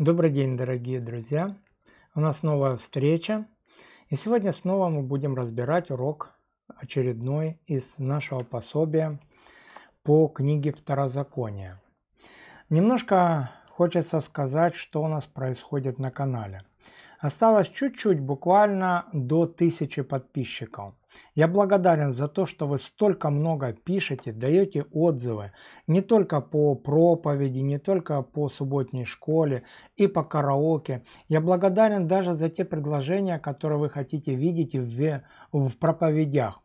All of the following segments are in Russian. Добрый день, дорогие друзья! У нас новая встреча, и сегодня снова мы будем разбирать урок очередной из нашего пособия по книге Второзакония. Немножко хочется сказать, что у нас происходит на канале. Осталось чуть-чуть, буквально до 1000 подписчиков. Я благодарен за то, что вы столько много пишете, даете отзывы не только по проповеди, не только по субботней школе и по караоке. Я благодарен даже за те предложения, которые вы хотите видеть в проповедях.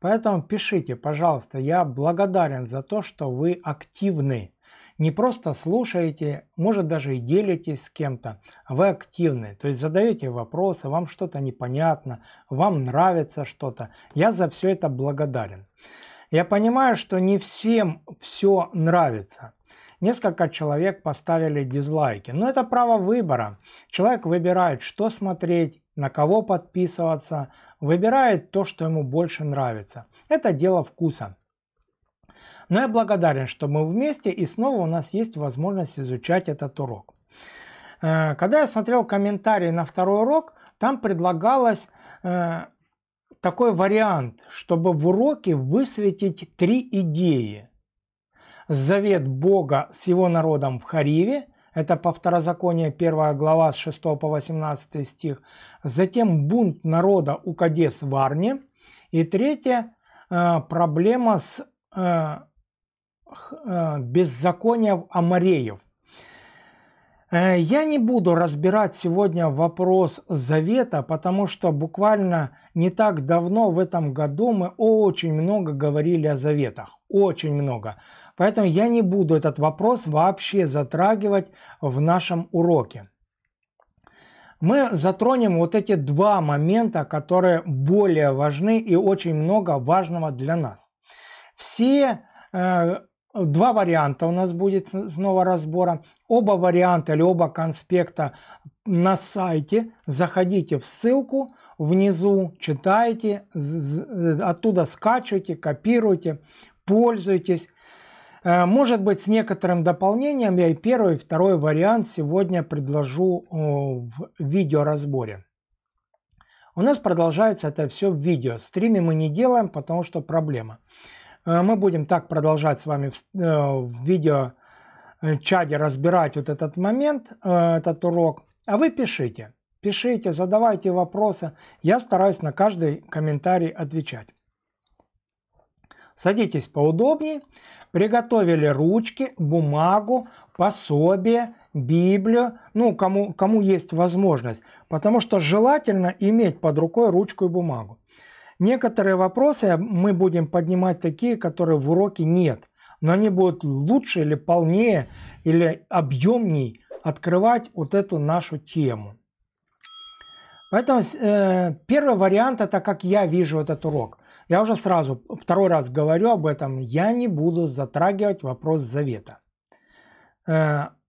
Поэтому пишите, пожалуйста, я благодарен за то, что вы активны. Не просто слушаете, может даже и делитесь с кем-то, а вы активны. То есть задаете вопросы, вам что-то непонятно, вам нравится что-то. Я за все это благодарен. Я понимаю, что не всем все нравится. Несколько человек поставили дизлайки. Но это право выбора. Человек выбирает, что смотреть, на кого подписываться. Выбирает то, что ему больше нравится. Это дело вкуса. Но я благодарен, что мы вместе, и снова у нас есть возможность изучать этот урок. Когда я смотрел комментарии на второй урок, там предлагалось такой вариант, чтобы в уроке высветить три идеи. Завет Бога с его народом в Хариве, это по Второзаконию 1 глава с 6 по 18 стих. Затем бунт народа у Кадес-Варне. И третье, проблема с беззакония амореев. Я не буду разбирать сегодня вопрос завета, потому что буквально не так давно, в этом году, мы очень много говорили о заветах. Очень много. Поэтому я не буду этот вопрос вообще затрагивать в нашем уроке. Мы затронем вот эти два момента, которые более важны и очень много важного для нас. Все два варианта у нас будет снова разбора. Оба варианта или оба конспекта на сайте. Заходите в ссылку внизу, читайте, оттуда скачивайте, копируйте, пользуйтесь. Может быть, с некоторым дополнением я и первый, и второй вариант сегодня предложу в видеоразборе. У нас продолжается это все в видео. Стримы мы не делаем, потому что проблема. Мы будем так продолжать с вами в видео-чаде разбирать вот этот момент, этот урок. А вы пишите, задавайте вопросы. Я стараюсь на каждый комментарий отвечать. Садитесь поудобнее. Приготовили ручки, бумагу, пособие, Библию. Ну, кому есть возможность. Потому что желательно иметь под рукой ручку и бумагу. Некоторые вопросы мы будем поднимать такие, которые в уроке нет, но они будут лучше или полнее, или объемней открывать вот эту нашу тему. Поэтому первый вариант – это как я вижу этот урок. Я уже сразу второй раз говорю об этом, я не буду затрагивать вопрос завета.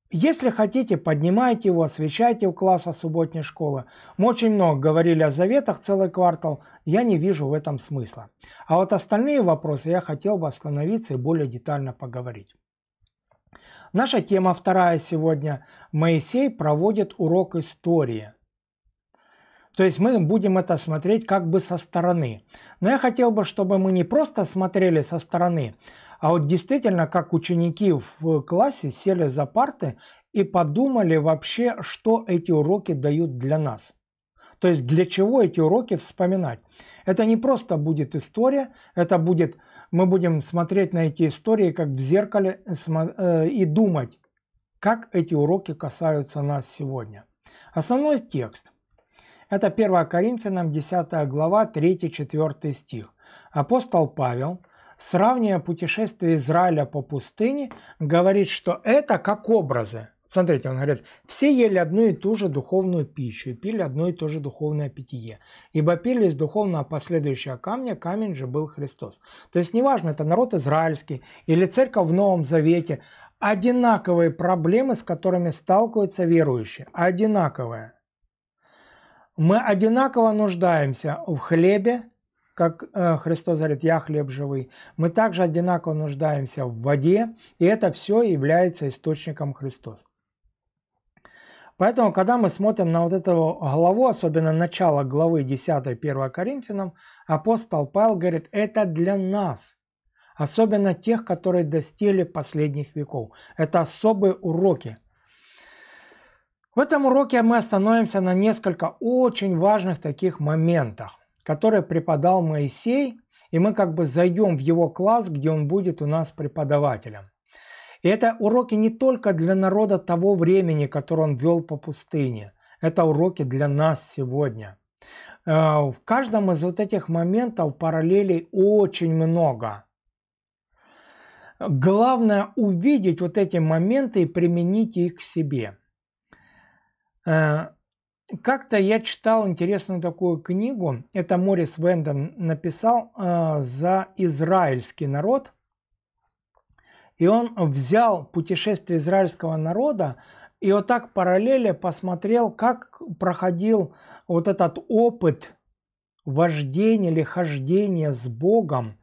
Если хотите, поднимайте его, освещайте у класса субботней школы. Мы очень много говорили о заветах, целый квартал. Я не вижу в этом смысла. А вот остальные вопросы я хотел бы остановиться и более детально поговорить. Наша тема вторая сегодня. Моисей проводит урок истории. То есть мы будем это смотреть как бы со стороны. Но я хотел бы, чтобы мы не просто смотрели со стороны, а вот действительно, как ученики в классе сели за парты и подумали вообще, что эти уроки дают для нас. То есть для чего эти уроки вспоминать. Это не просто будет история, это будет, мы будем смотреть на эти истории как в зеркале и думать, как эти уроки касаются нас сегодня. Основной текст. Это 1 Коринфянам 10 глава 3-4 стих. Апостол Павел, сравнивая путешествие Израиля по пустыне, говорит, что это как образы. Смотрите, он говорит, все ели одну и ту же духовную пищу и пили одно и то же духовное питье, ибо пили из духовного последующего камня, камень же был Христос. То есть неважно, это народ израильский или церковь в Новом Завете, одинаковые проблемы, с которыми сталкиваются верующие, одинаковые. Мы одинаково нуждаемся в хлебе, как Христос говорит, я хлеб живый. Мы также одинаково нуждаемся в воде, и это все является источником Христос. Поэтому, когда мы смотрим на вот эту главу, особенно начало главы 10, 1 Коринфянам, апостол Павел говорит, это для нас, особенно тех, которые достигли последних веков. Это особые уроки. В этом уроке мы остановимся на несколько очень важных таких моментах, которые преподал Моисей, и мы как бы зайдем в его класс, где он будет у нас преподавателем. И это уроки не только для народа того времени, который он вел по пустыне. Это уроки для нас сегодня. В каждом из вот этих моментов параллелей очень много. Главное увидеть вот эти моменты и применить их к себе. Как-то я читал интересную такую книгу. Это Морис Венден написал за израильский народ. И он взял путешествие израильского народа и вот так параллельно посмотрел, как проходил вот этот опыт вождения или хождения с Богом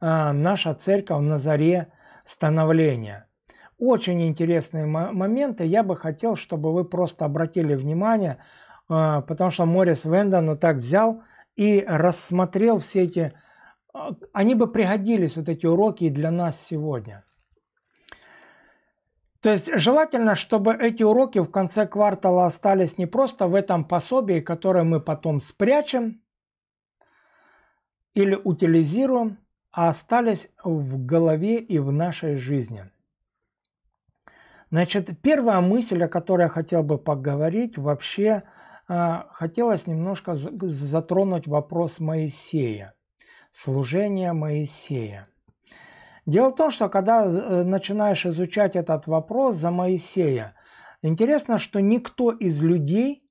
наша церковь на заре становления. Очень интересные моменты. Я бы хотел, чтобы вы просто обратили внимание, потому что Морис Венден вот так взял и рассмотрел все эти... Они бы пригодились, вот эти уроки, и для нас сегодня. То есть желательно, чтобы эти уроки в конце квартала остались не просто в этом пособии, которое мы потом спрячем или утилизируем, а остались в голове и в нашей жизни. Значит, первая мысль, о которой я хотел бы поговорить, вообще хотелось немножко затронуть вопрос Моисея, служение Моисея. Дело в том, что когда начинаешь изучать этот вопрос за Моисея, интересно, что никто из людей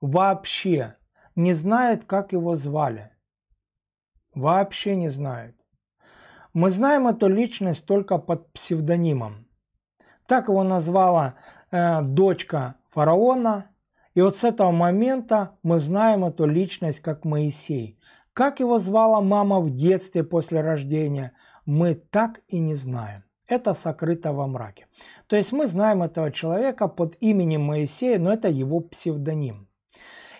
вообще не знает, как его звали. Вообще не знает. Мы знаем эту личность только под псевдонимом. Так его назвала дочка фараона. И вот с этого момента мы знаем эту личность как Моисей. Как его звала мама в детстве после рождения, мы так и не знаем. Это сокрыто во мраке. То есть мы знаем этого человека под именем Моисея, но это его псевдоним.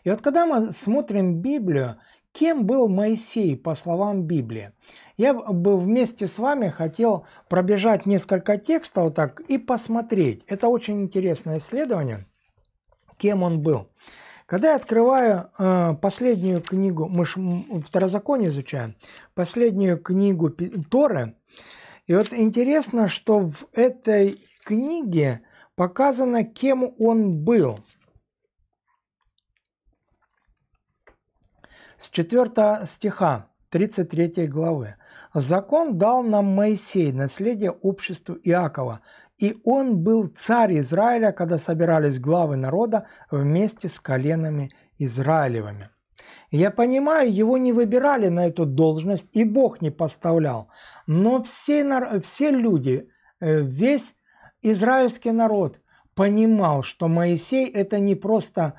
И вот когда мы смотрим Библию, кем был Моисей по словам Библии? Я бы вместе с вами хотел пробежать несколько текстов вот так и посмотреть. Это очень интересное исследование, кем он был. Когда я открываю последнюю книгу, мы же Второзаконие изучаем, последнюю книгу Торы, и вот интересно, что в этой книге показано, кем он был. С 4 стиха 33 главы. «Закон дал нам Моисей, наследие обществу Иакова, и он был царь Израиля, когда собирались главы народа вместе с коленами Израилевыми». Я понимаю, его не выбирали на эту должность, и Бог не поставлял. Но все люди, весь израильский народ понимал, что Моисей – это не просто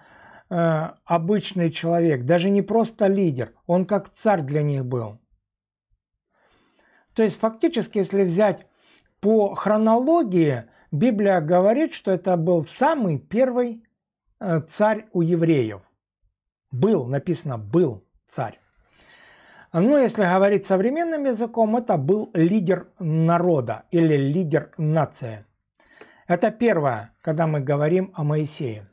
обычный человек, даже не просто лидер, он как царь для них был. То есть фактически, если взять по хронологии, Библия говорит, что это был самый первый царь у евреев. Был, написано, был царь. Ну, если говорить современным языком, это был лидер народа или лидер нации. Это первое, когда мы говорим о Моисее.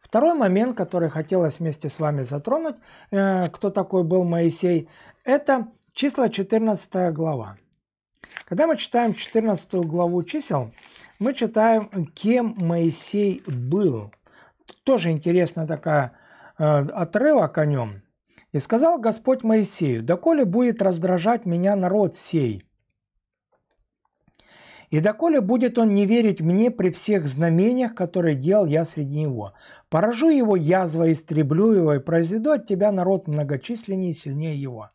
Второй момент, который хотелось вместе с вами затронуть, кто такой был Моисей, это числа 14 глава. Когда мы читаем 14 главу чисел, мы читаем, кем Моисей был. Тоже интересный такой отрывок о нем. «И сказал Господь Моисею, доколе будет раздражать меня народ сей, и доколе будет он не верить мне при всех знамениях, которые делал я среди него. Поражу его язвой, истреблю его, и произведу от тебя народ многочисленнее и сильнее его».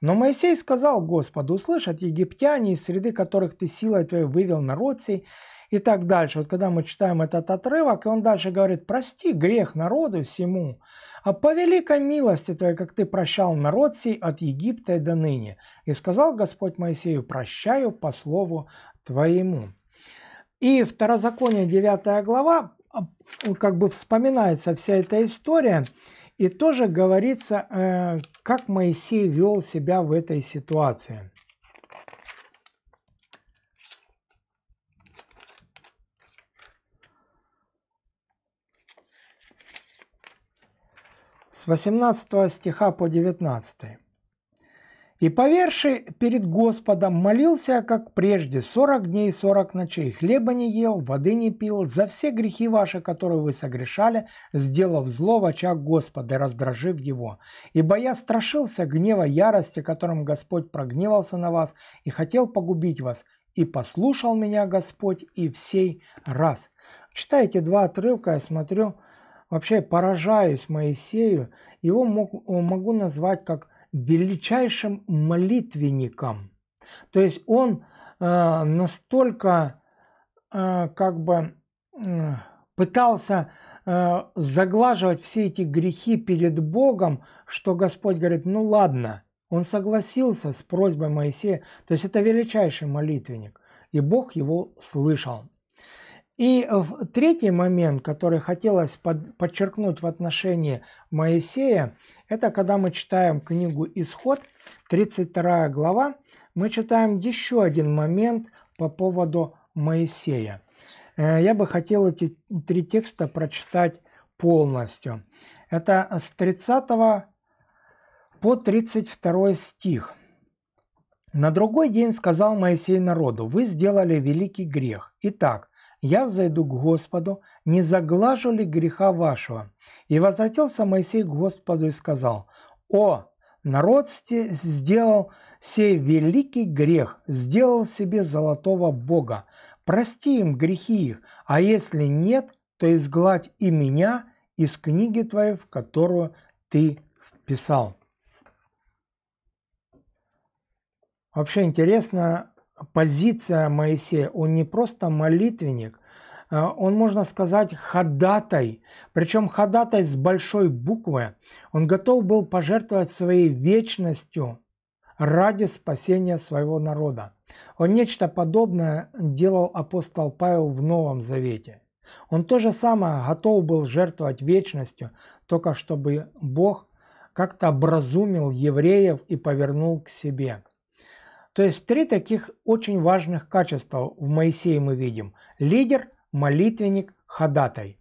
Но Моисей сказал Господу, услышат египтяне, из среды которых ты силой твоей вывел народ сей, и так дальше. Вот когда мы читаем этот отрывок, и он дальше говорит, прости грех народу всему, а по великой милости твоей, как ты прощал народ сей от Египта и до ныне. И сказал Господь Моисею, прощаю по слову твоему. И Второзаконие 9 глава как бы вспоминается вся эта история, и тоже говорится, как Моисей вел себя в этой ситуации. С 18 стиха по 19. «И поверши перед Господом, молился, как прежде, 40 дней и 40 ночей, хлеба не ел, воды не пил, за все грехи ваши, которые вы согрешали, сделав зло в очах Господа, раздражив его. Ибо я страшился гнева ярости, которым Господь прогневался на вас и хотел погубить вас, и послушал меня Господь и в сей раз». Читайте два отрывка, я смотрю, вообще поражаюсь Моисею, его могу назвать как величайшим молитвенником. То есть он настолько как бы пытался заглаживать все эти грехи перед Богом, что Господь говорит, ну ладно, он согласился с просьбой Моисея. То есть это величайший молитвенник, и Бог его слышал. И третий момент, который хотелось подчеркнуть в отношении Моисея, это когда мы читаем книгу «Исход», 32 глава, мы читаем еще один момент по поводу Моисея. Я бы хотел эти три текста прочитать полностью. Это с 30 по 32 стих. «На другой день сказал Моисей народу: вы сделали великий грех. Итак, я взойду к Господу, не заглажу ли греха вашего? И возвратился Моисей к Господу и сказал: о, народ сделал сей великий грех, сделал себе золотого бога. Прости им грехи их, а если нет, то изгладь и меня из книги твоей, в которую ты вписал». Вообще интересно, позиция Моисея, он не просто молитвенник, он, можно сказать, ходатай, причем ходатай с большой буквы. Он готов был пожертвовать своей вечностью ради спасения своего народа. Он нечто подобное делал апостол Павел в Новом Завете. Он то же самое готов был жертвовать вечностью, только чтобы Бог как-то образумил евреев и повернул к себе. То есть три таких очень важных качества в Моисее мы видим: лидер, молитвенник, ходатай.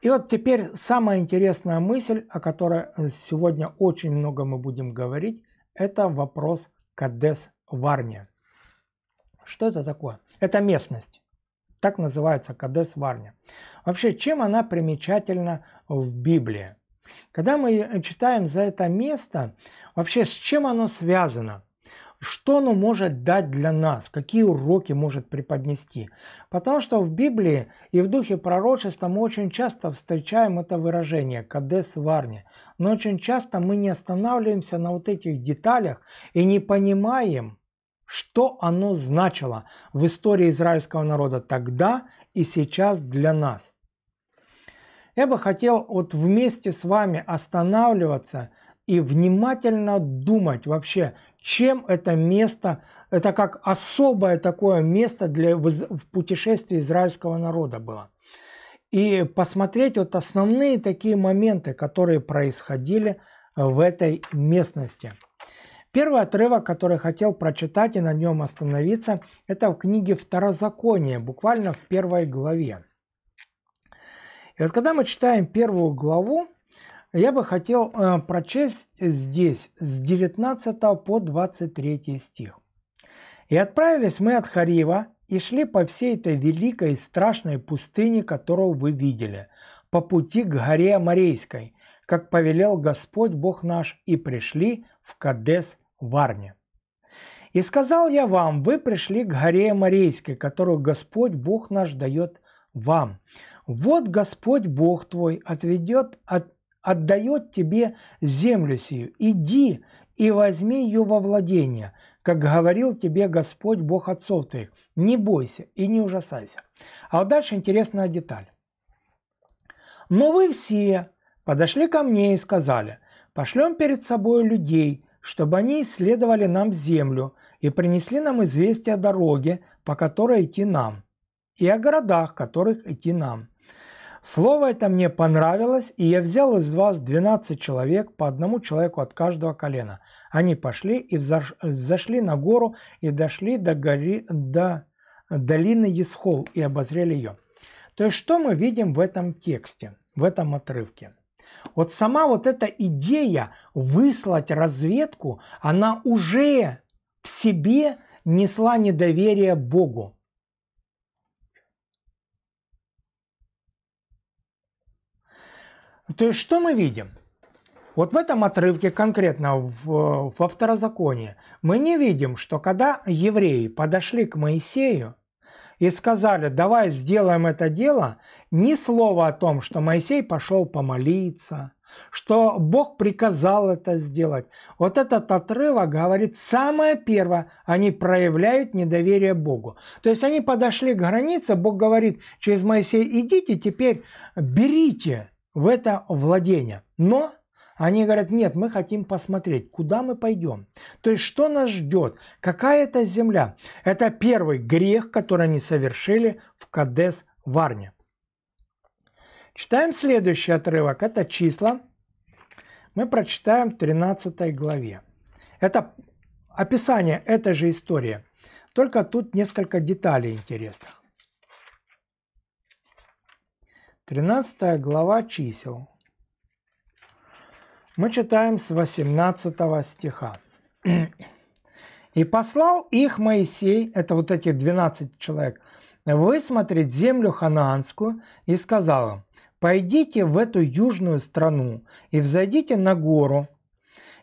И вот теперь самая интересная мысль, о которой сегодня очень много мы будем говорить, это вопрос Кадес-Варне. Что это такое? Это местность. Так называется Кадес-Варне. Вообще, чем она примечательна в Библии? Когда мы читаем за это место, вообще с чем оно связано, что оно может дать для нас, какие уроки может преподнести. Потому что в Библии и в духе пророчества мы очень часто встречаем это выражение «Кадес-Варне». Но очень часто мы не останавливаемся на вот этих деталях и не понимаем, что оно значило в истории израильского народа тогда и сейчас для нас. Я бы хотел вот вместе с вами останавливаться и внимательно думать вообще, чем это место, это как особое такое место в путешествии израильского народа было. И посмотреть вот основные такие моменты, которые происходили в этой местности. Первый отрывок, который хотел прочитать и на нем остановиться, это в книге «Второзаконие», буквально в 1 главе. И вот когда мы читаем 1 главу, я бы хотел прочесть здесь с 19 по 23 стих. «И отправились мы от Харива и шли по всей этой великой и страшной пустыне, которую вы видели, по пути к горе Морейской, как повелел Господь Бог наш, и пришли в Кадес-Варне. И сказал я вам: вы пришли к горе Морейской, которую Господь Бог наш дает вам. Вот Господь Бог твой отдает тебе землю сию. Иди и возьми ее во владение, как говорил тебе Господь Бог отцов твоих. Не бойся и не ужасайся». А вот дальше интересная деталь. «Но вы все подошли ко мне и сказали: пошлем перед собой людей, чтобы они исследовали нам землю и принесли нам известие о дороге, по которой идти нам. и о городах, которых идти нам. Слово это мне понравилось, и я взял из вас 12 человек, по одному человеку от каждого колена. Они пошли и взошли на гору, и дошли до долины Есхол, и обозрели ее». То есть, что мы видим в этом тексте, в этом отрывке? Вот сама вот эта идея выслать разведку, она уже в себе несла недоверие Богу. То есть, что мы видим? Вот в этом отрывке, конкретно во Второзаконии, мы не видим, что когда евреи подошли к Моисею и сказали: давай сделаем это дело, ни слова о том, что Моисей пошел помолиться, что Бог приказал это сделать. Вот этот отрывок говорит, самое первое, они проявляют недоверие Богу. То есть они подошли к границе, Бог говорит через Моисея: идите теперь, берите в это владение. Но они говорят: нет, мы хотим посмотреть, куда мы пойдем. То есть, что нас ждет, какая это земля. Это первый грех, который они совершили в Кадес-Варне. Читаем следующий отрывок, это числа. Мы прочитаем в 13 главе. Это описание этой же истории, только тут несколько деталей интересных. 13 глава чисел. Мы читаем с 18 стиха. «И послал их Моисей», это вот этих 12 человек, «высмотреть землю ханаанскую, и сказал им: пойдите в эту южную страну, и взойдите на гору,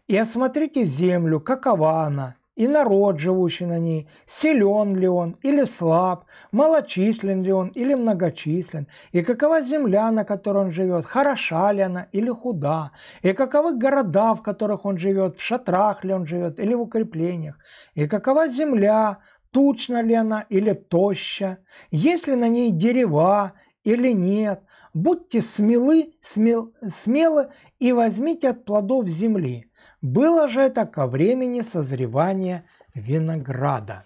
и осмотрите землю, какова она, и народ, живущий на ней, силен ли он или слаб, малочислен ли он или многочислен, и какова земля, на которой он живет, хороша ли она или худа, и каковы города, в которых он живет, в шатрах ли он живет или в укреплениях, и какова земля, тучна ли она или тоща, есть ли на ней дерева или нет, будьте смелы и возьмите от плодов земли. Было же это ко времени созревания винограда».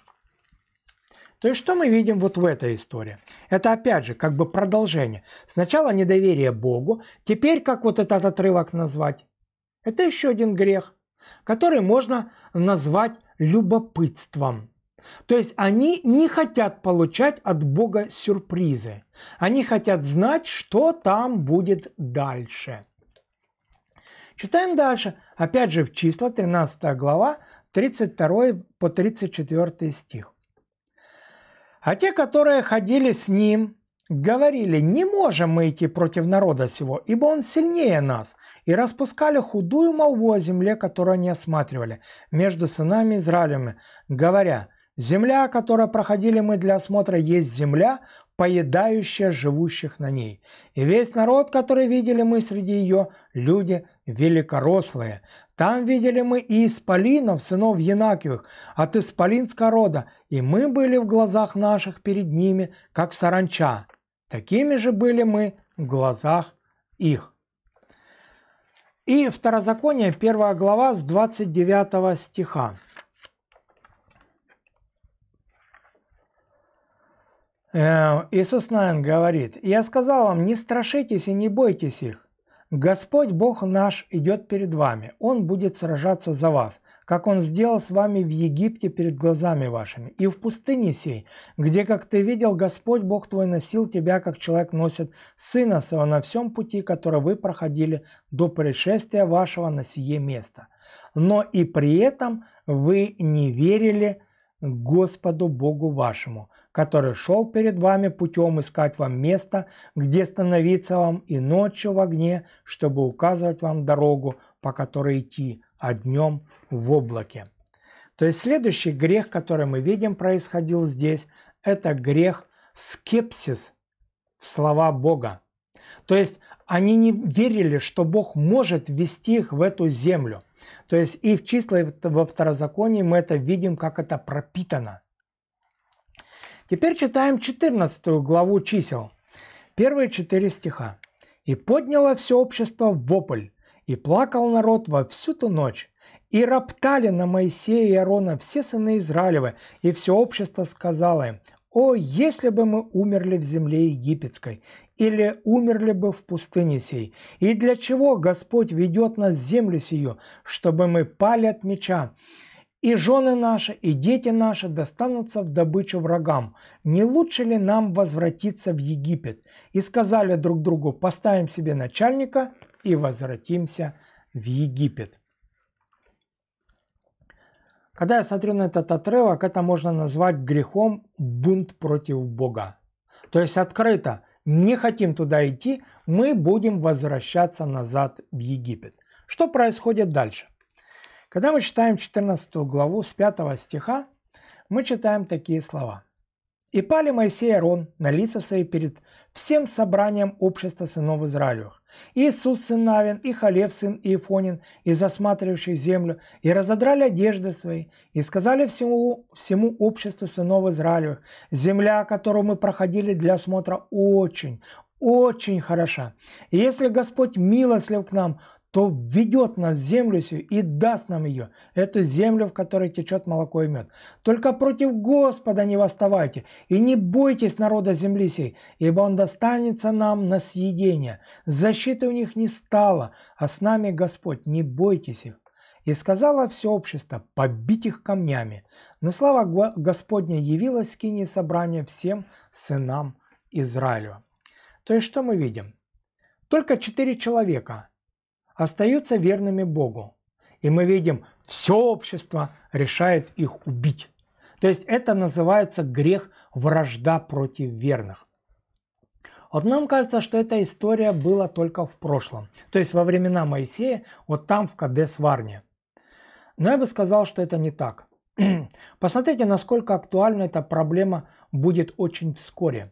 То есть, что мы видим вот в этой истории? Это опять же как бы продолжение. Сначала недоверие Богу, теперь, как вот этот отрывок назвать? Это еще один грех, который можно назвать любопытством. То есть они не хотят получать от Бога сюрпризы. Они хотят знать, что там будет дальше. Читаем дальше. Опять же в числа, 13 глава, 32 по 34 стих. «А те, которые ходили с ним, говорили: не можем мы идти против народа сего, ибо он сильнее нас. И распускали худую молву о земле, которую они осматривали, между сынами Израилевыми, говоря: земля, которую проходили мы для осмотра, есть земля, поедающая живущих на ней. И весь народ, который видели мы среди ее, люди великорослые. Там видели мы и исполинов, сынов Енакиевых, от исполинского рода, и мы были в глазах наших перед ними, как саранча. Такими же были мы в глазах их». И Второзаконие, 1 глава, с 29 стиха. Иисус Навин говорит: «Я сказал вам, не страшитесь и не бойтесь их. Господь Бог наш идет перед вами, Он будет сражаться за вас, как Он сделал с вами в Египте перед глазами вашими, и в пустыне сей, где, как ты видел, Господь Бог твой носил тебя, как человек носит сына своего на всем пути, который вы проходили до пришествия вашего на сие место. Но и при этом вы не верили Господу Богу вашему, который шел перед вами путем искать вам место, где становиться вам, и ночью в огне, чтобы указывать вам дорогу, по которой идти, а днем в облаке». То есть следующий грех, который мы видим, происходил здесь, это грех скепсис в слова Бога. То есть они не верили, что Бог может ввести их в эту землю. То есть и в числа, и во Второзаконии мы это видим, как это пропитано. Теперь читаем 14 главу чисел, первые 4 стиха. «И подняло все общество вопль, и плакал народ во всю ту ночь, и роптали на Моисея и Аарона все сыны Израилевы, и все общество сказало им: «О, если бы мы умерли в земле египетской, или умерли бы в пустыне сей, и для чего Господь ведет нас в землю сию, чтобы мы пали от меча? И жены наши, и дети наши достанутся в добычу врагам. Не лучше ли нам возвратиться в Египет?» И сказали друг другу: «Поставим себе начальника и возвратимся в Египет». Когда я смотрю на этот отрывок, это можно назвать грехом бунт против Бога. То есть открыто: не хотим туда идти, мы будем возвращаться назад в Египет. Что происходит дальше? Когда мы читаем 14 главу с 5 стиха, мы читаем такие слова. «И пали Моисей и Аарон на лица свои перед всем собранием общества сынов Израилевых. И Иисус сын Навин, и Халев сын Иефонин, и засматривающих землю, и разодрали одежды свои, и сказали всему обществу сынов Израилевых: земля, которую мы проходили для осмотра, очень, очень хороша. И если Господь милослив к нам, то введет нас в землю сию и даст нам ее, эту землю, в которой течет молоко и мед. Только против Господа не восставайте, и не бойтесь народа земли сей, ибо он достанется нам на съедение. Защиты у них не стало, а с нами Господь, не бойтесь их. И сказала все общество: побить их камнями. Но слава Господня явилась в скинии собрания всем сынам Израилю». То есть что мы видим? Только 4 человека остаются верными Богу. И мы видим, все общество решает их убить. То есть это называется грех вражда против верных. Вот нам кажется, что эта история была только в прошлом. То есть во времена Моисея, вот там в Кадес-Варне. Но я бы сказал, что это не так. Посмотрите, насколько актуальна эта проблема будет очень вскоре.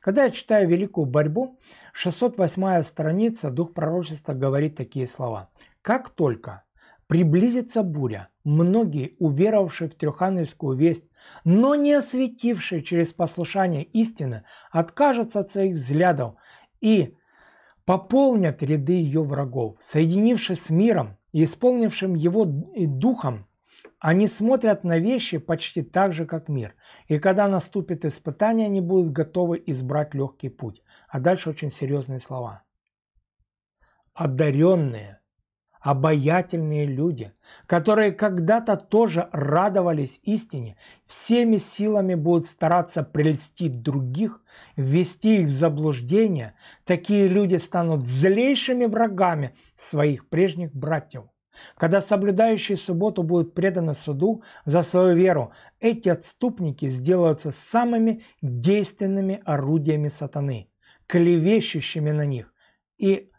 Когда я читаю «Великую борьбу», 608 страница, дух пророчества говорит такие слова. «Как только приблизится буря, многие, уверовавшие в трехангельскую весть, но не осветившие через послушание истины, откажутся от своих взглядов и пополнят ряды ее врагов. Соединившись с миром и исполнившим его духом, они смотрят на вещи почти так же, как мир. И когда наступит испытание, они будут готовы избрать легкий путь». А дальше очень серьезные слова. «Одаренные, обаятельные люди, которые когда-то тоже радовались истине, всеми силами будут стараться прельстить других, ввести их в заблуждение. Такие люди станут злейшими врагами своих прежних братьев. Когда соблюдающие субботу будут преданы суду за свою веру, эти отступники сделаются самыми действенными орудиями сатаны, клевещущими на них и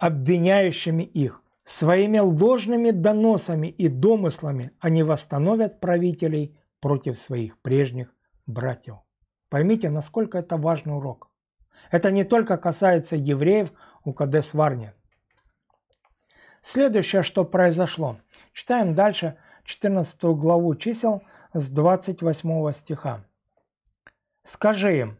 обвиняющими их. Своими ложными доносами и домыслами они восстановят правителей против своих прежних братьев». Поймите, насколько это важный урок. Это не только касается евреев у Кадес-Варне. Следующее, что произошло. Читаем дальше 14 главу чисел с 28 стиха. «Скажи им: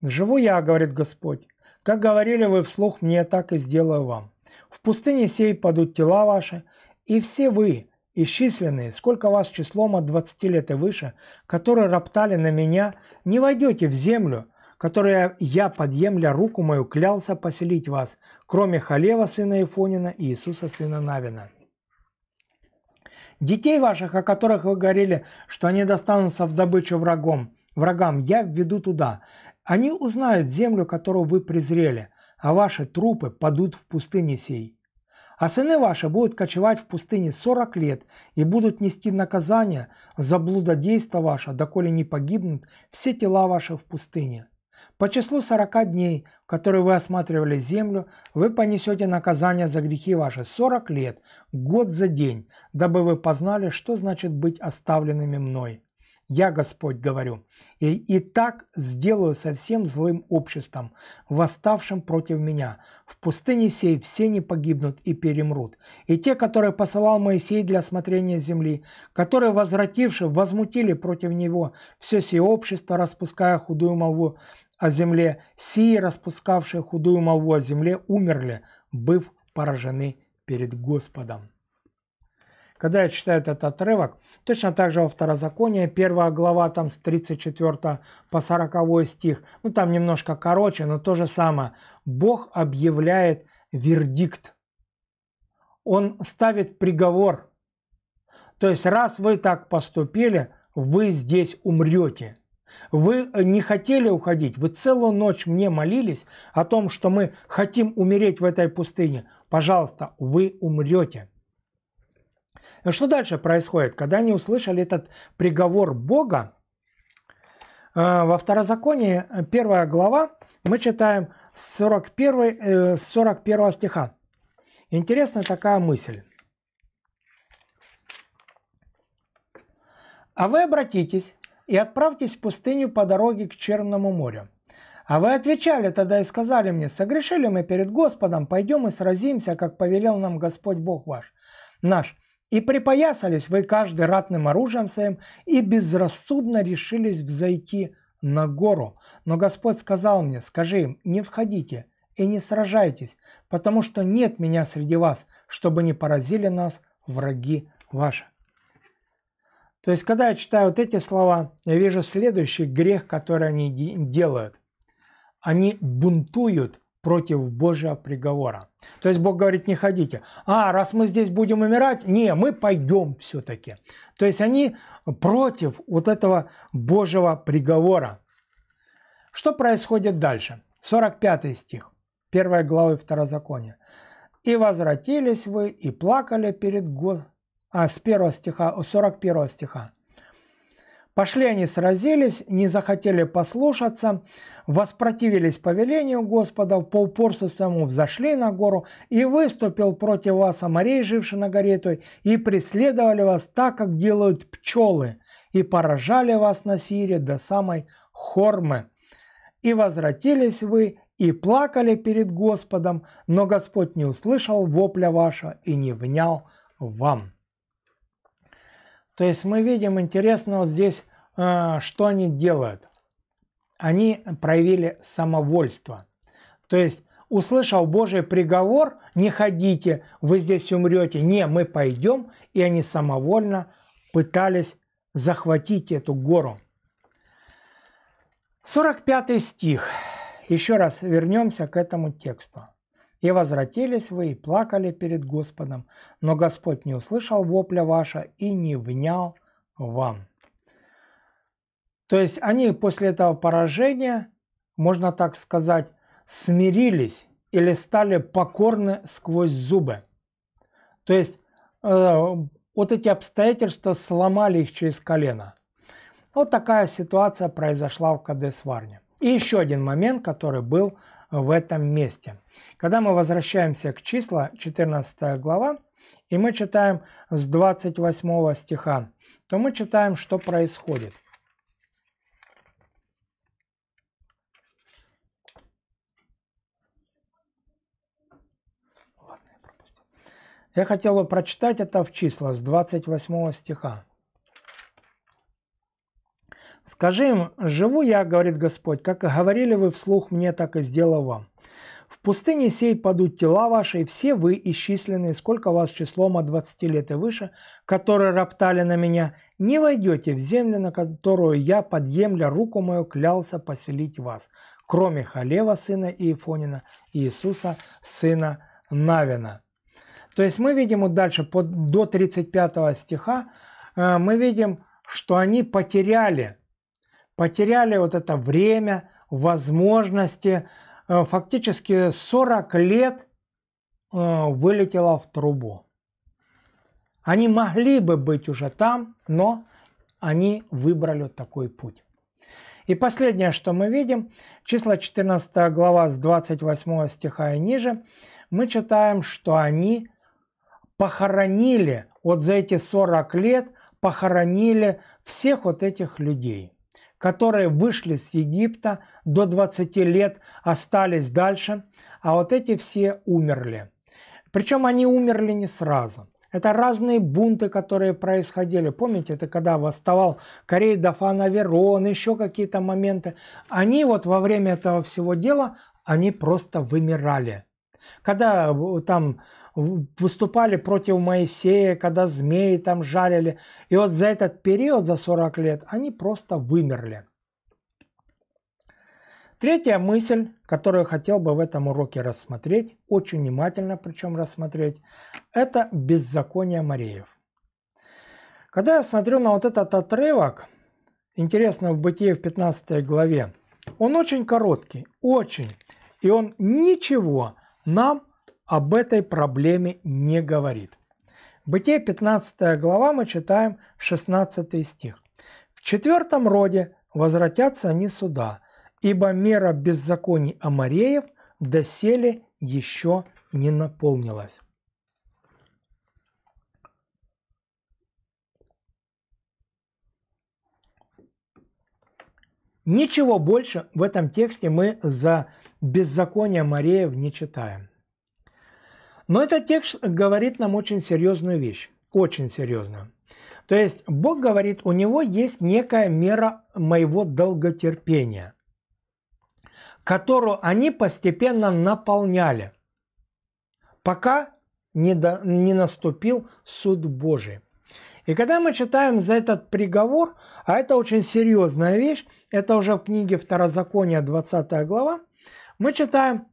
живу я, говорит Господь, как говорили вы вслух мне, так и сделаю вам. В пустыне сей падут тела ваши, и все вы, исчисленные, сколько вас числом от 20 лет и выше, которые роптали на меня, не войдете в землю, которое я, подъемля руку мою, клялся поселить вас, кроме Халева сына Ифонина и Иисуса сына Навина. Детей ваших, о которых вы говорили, что они достанутся в добычу врагам, я введу туда. Они узнают землю, которую вы презрели, а ваши трупы падут в пустыне сей. А сыны ваши будут кочевать в пустыне 40 лет и будут нести наказание за блудодейство ваше, доколе не погибнут все тела ваши в пустыне. По числу 40 дней, в которые вы осматривали землю, вы понесете наказание за грехи ваши 40 лет, год за день, дабы вы познали, что значит быть оставленными мной. Я, Господь, говорю, и так сделаю со всем злым обществом, восставшим против меня. В пустыне сей все не погибнут и перемрут. И те, которые посылал Моисей для осмотрения земли, которые, возвративши, возмутили против него все сие общество, распуская худую молву о земле, сии, распускавшие худую молву о земле, умерли, быв поражены перед Господом». Когда я читаю этот отрывок, точно так же во Второзаконии, 1 глава, там с 34 по 40 стих, ну там немножко короче, но то же самое. Бог объявляет вердикт. Он ставит приговор. То есть, раз вы так поступили, вы здесь умрете. Вы не хотели уходить, вы целую ночь мне молились о том, что мы хотим умереть в этой пустыне. Пожалуйста, вы умрете. Но что дальше происходит? Когда они услышали этот приговор Бога, во Второзаконии 1 глава мы читаем с 41 стиха. Интересная такая мысль. «А вы обратитесь и отправьтесь в пустыню по дороге к Черному морю. А вы отвечали тогда и сказали мне: согрешили мы перед Господом, пойдем и сразимся, как повелел нам Господь Бог ваш, наш. И припоясались вы каждый ратным оружием своим, и безрассудно решились взойти на гору. Но Господь сказал мне: скажи им, не входите и не сражайтесь, потому что нет меня среди вас, чтобы не поразили нас враги ваши». То есть, когда я читаю вот эти слова, я вижу следующий грех, который они делают. Они бунтуют против Божьего приговора. То есть, Бог говорит: не ходите. А раз мы здесь будем умирать, не, мы пойдем все-таки. То есть, они против вот этого Божьего приговора. Что происходит дальше? 45 стих, 1 главы Второзакония. «И возвратились вы, и плакали перед Господом». С 1 стиха, 41 стиха. «Пошли они, сразились, не захотели послушаться, воспротивились повелению Господа, по упорству самому взошли на гору, и выступил против вас Аморей, живший на горе той, и преследовали вас так, как делают пчелы, и поражали вас на Сире до самой Хормы. И возвратились вы, и плакали перед Господом, но Господь не услышал вопля ваша и не внял вам». То есть мы видим, интересно вот здесь, что они делают. Они проявили самовольство. То есть, услышав Божий приговор: не ходите, вы здесь умрете, не, мы пойдем, и они самовольно пытались захватить эту гору. 45 стих. Еще раз вернемся к этому тексту. «И возвратились вы, и плакали перед Господом, но Господь не услышал вопля ваша и не внял вам». То есть они после этого поражения, можно так сказать, смирились или стали покорны сквозь зубы. То есть вот эти обстоятельства сломали их через колено. Вот такая ситуация произошла в Кадес-Варне. И еще один момент, который был в этом месте. Когда мы возвращаемся к числа, 14 глава, и мы читаем с 28 стиха, то мы читаем, что происходит. Я хотел бы прочитать это в числа с 28 стиха. «Скажи им: живу я, говорит Господь, как и говорили вы вслух мне, так и сделал вам. В пустыне сей падут тела ваши, и все вы исчисленные, сколько вас числом от 20 лет и выше, которые роптали на меня, не войдете в землю, на которую я, подъемля руку мою, клялся поселить вас, кроме Халева, сына Иефонина, и Иисуса, сына Навина». То есть мы видим вот дальше, до 35 стиха, мы видим, что они потеряли вот это время, возможности. Фактически 40 лет вылетело в трубу. Они могли бы быть уже там, но они выбрали такой путь. И последнее, что мы видим, числа 14 глава с 28 стиха и ниже, мы читаем, что они похоронили вот за эти 40 лет, похоронили всех вот этих людей, которые вышли с Египта, до 20 лет остались дальше, а вот эти все умерли. Причем они умерли не сразу. Это разные бунты, которые происходили. Помните, это когда восставал Корей, Дафан, Аверон, еще какие-то моменты. Они вот во время этого всего дела, они просто вымирали. Когда там выступали против Моисея, когда змеи там жалили. И вот за этот период, за 40 лет, они просто вымерли. Третья мысль, которую хотел бы в этом уроке рассмотреть, очень внимательно причем рассмотреть, это беззаконие мореев. Когда я смотрю на вот этот отрывок, интересно, в Бытие в 15 главе, он очень короткий, очень, и он ничего нам об этой проблеме не говорит. Бытие 15 глава, мы читаем 16 стих. «В четвертом роде возвратятся они сюда, ибо мера беззаконий амореев доселе еще не наполнилась». Ничего больше в этом тексте мы за беззаконие мореев не читаем. Но этот текст говорит нам очень серьезную вещь, очень серьезную. То есть Бог говорит, у него есть некая мера моего долготерпения, которую они постепенно наполняли, пока не наступил суд Божий. И когда мы читаем за этот приговор, а это очень серьезная вещь, это уже в книге Второзакония 20 глава, мы читаем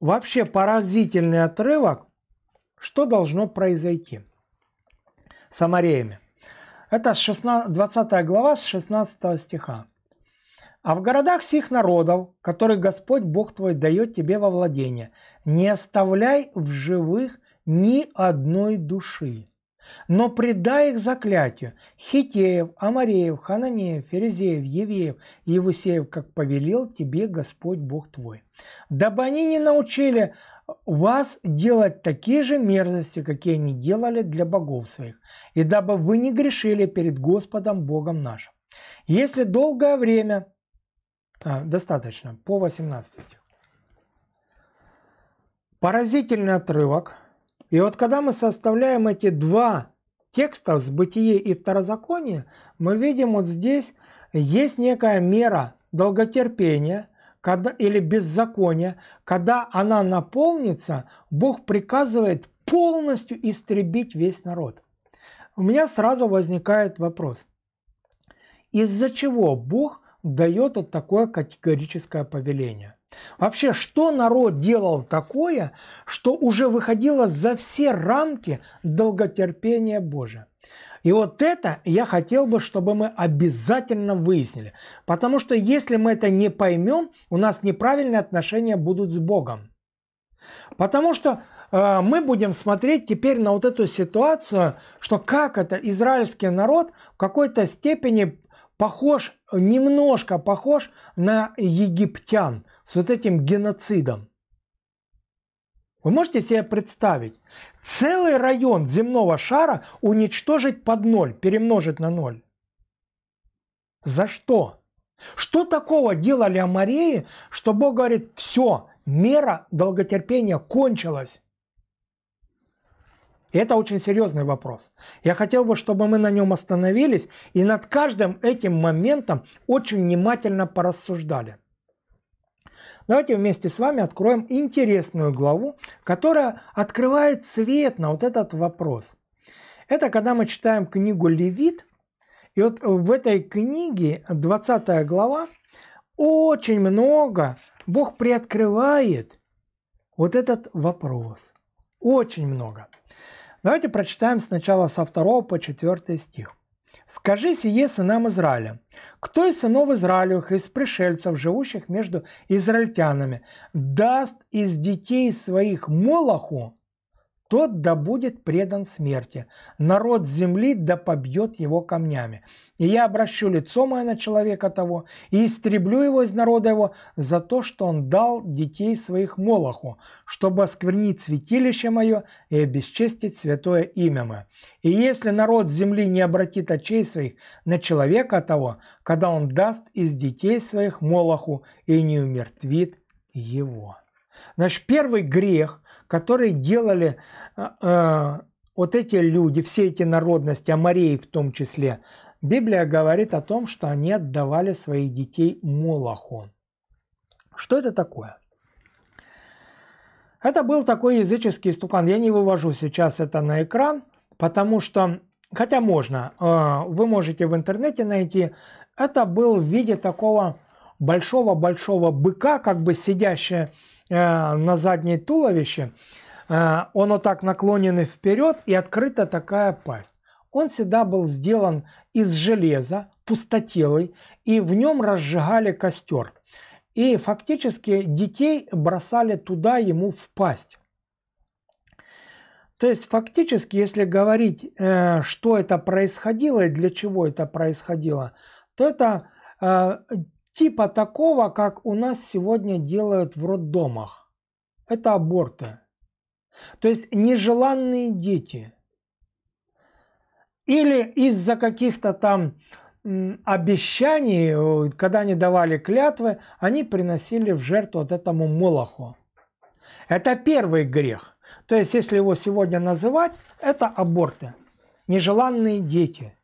вообще поразительный отрывок, что должно произойти с амореями. Это 20 глава с 16 стиха. «А в городах сих народов, которые Господь Бог твой дает тебе во владение, не оставляй в живых ни одной души, но предай их заклятию хитеев, амореев, хананеев, ферезеев, евеев, евусеев, как повелел тебе Господь Бог твой, дабы они не научили вас делать такие же мерзости, какие они делали для богов своих, и дабы вы не грешили перед Господом Богом нашим. Если долгое время...» достаточно, по 18 стих. Поразительный отрывок. И вот когда мы составляем эти два текста, с Бытие и Второзаконие, мы видим вот здесь есть некая мера долготерпения или беззакония. Когда она наполнится, Бог приказывает полностью истребить весь народ. У меня сразу возникает вопрос. Из-за чего Бог дает вот такое категорическое повеление? Вообще, что народ делал такое, что уже выходило за все рамки долготерпения Божия? И вот это я хотел бы, чтобы мы обязательно выяснили. Потому что если мы это не поймем, у нас неправильные отношения будут с Богом. Потому что мы будем смотреть теперь на вот эту ситуацию, что как это израильский народ в какой-то степени похож, немножко похож на египтян с вот этим геноцидом. Вы можете себе представить? Целый район земного шара уничтожить под ноль, перемножить на ноль. За что? Что такого делали амореи, что Бог говорит, все, мера долготерпения кончилась? И это очень серьезный вопрос. Я хотел бы, чтобы мы на нем остановились и над каждым этим моментом очень внимательно порассуждали. Давайте вместе с вами откроем интересную главу, которая открывает свет на вот этот вопрос. Это когда мы читаем книгу Левит. И вот в этой книге, 20 глава, очень много Бог приоткрывает вот этот вопрос. Очень много. Давайте прочитаем сначала со 2 по 4 стих. «Скажи сие сынам Израиля, кто из сынов Израилевых, из пришельцев, живущих между израильтянами, даст из детей своих Молоху, тот да будет предан смерти, народ земли да побьет его камнями. И я обращу лицо мое на человека того, и истреблю его из народа его за то, что он дал детей своих Молоху, чтобы осквернить святилище мое и обесчестить святое имя мое. И если народ земли не обратит очей своих на человека того, когда он даст из детей своих Молоху и не умертвит его». Значит, первый грех, которые делали вот эти люди, все эти народности, амореи в том числе, Библия говорит о том, что они отдавали своих детей Молоху. Что это такое? Это был такой языческий истукан. Я не вывожу сейчас это на экран, потому что, хотя можно, вы можете в интернете найти. Это был в виде такого большого-большого быка, как бы сидящего на задней туловище. Он вот так наклонен вперед, и открыта такая пасть. Он всегда был сделан из железа, пустотелый, и в нем разжигали костер. И фактически детей бросали туда ему в пасть. То есть фактически, если говорить, что это происходило и для чего это происходило, то это типа такого, как у нас сегодня делают в роддомах. Это аборты. То есть нежеланные дети. Или из-за каких-то там обещаний, когда они давали клятвы, они приносили в жертву вот этому Молоху. Это первый грех. То есть, если его сегодня называть, это аборты. Нежеланные дети.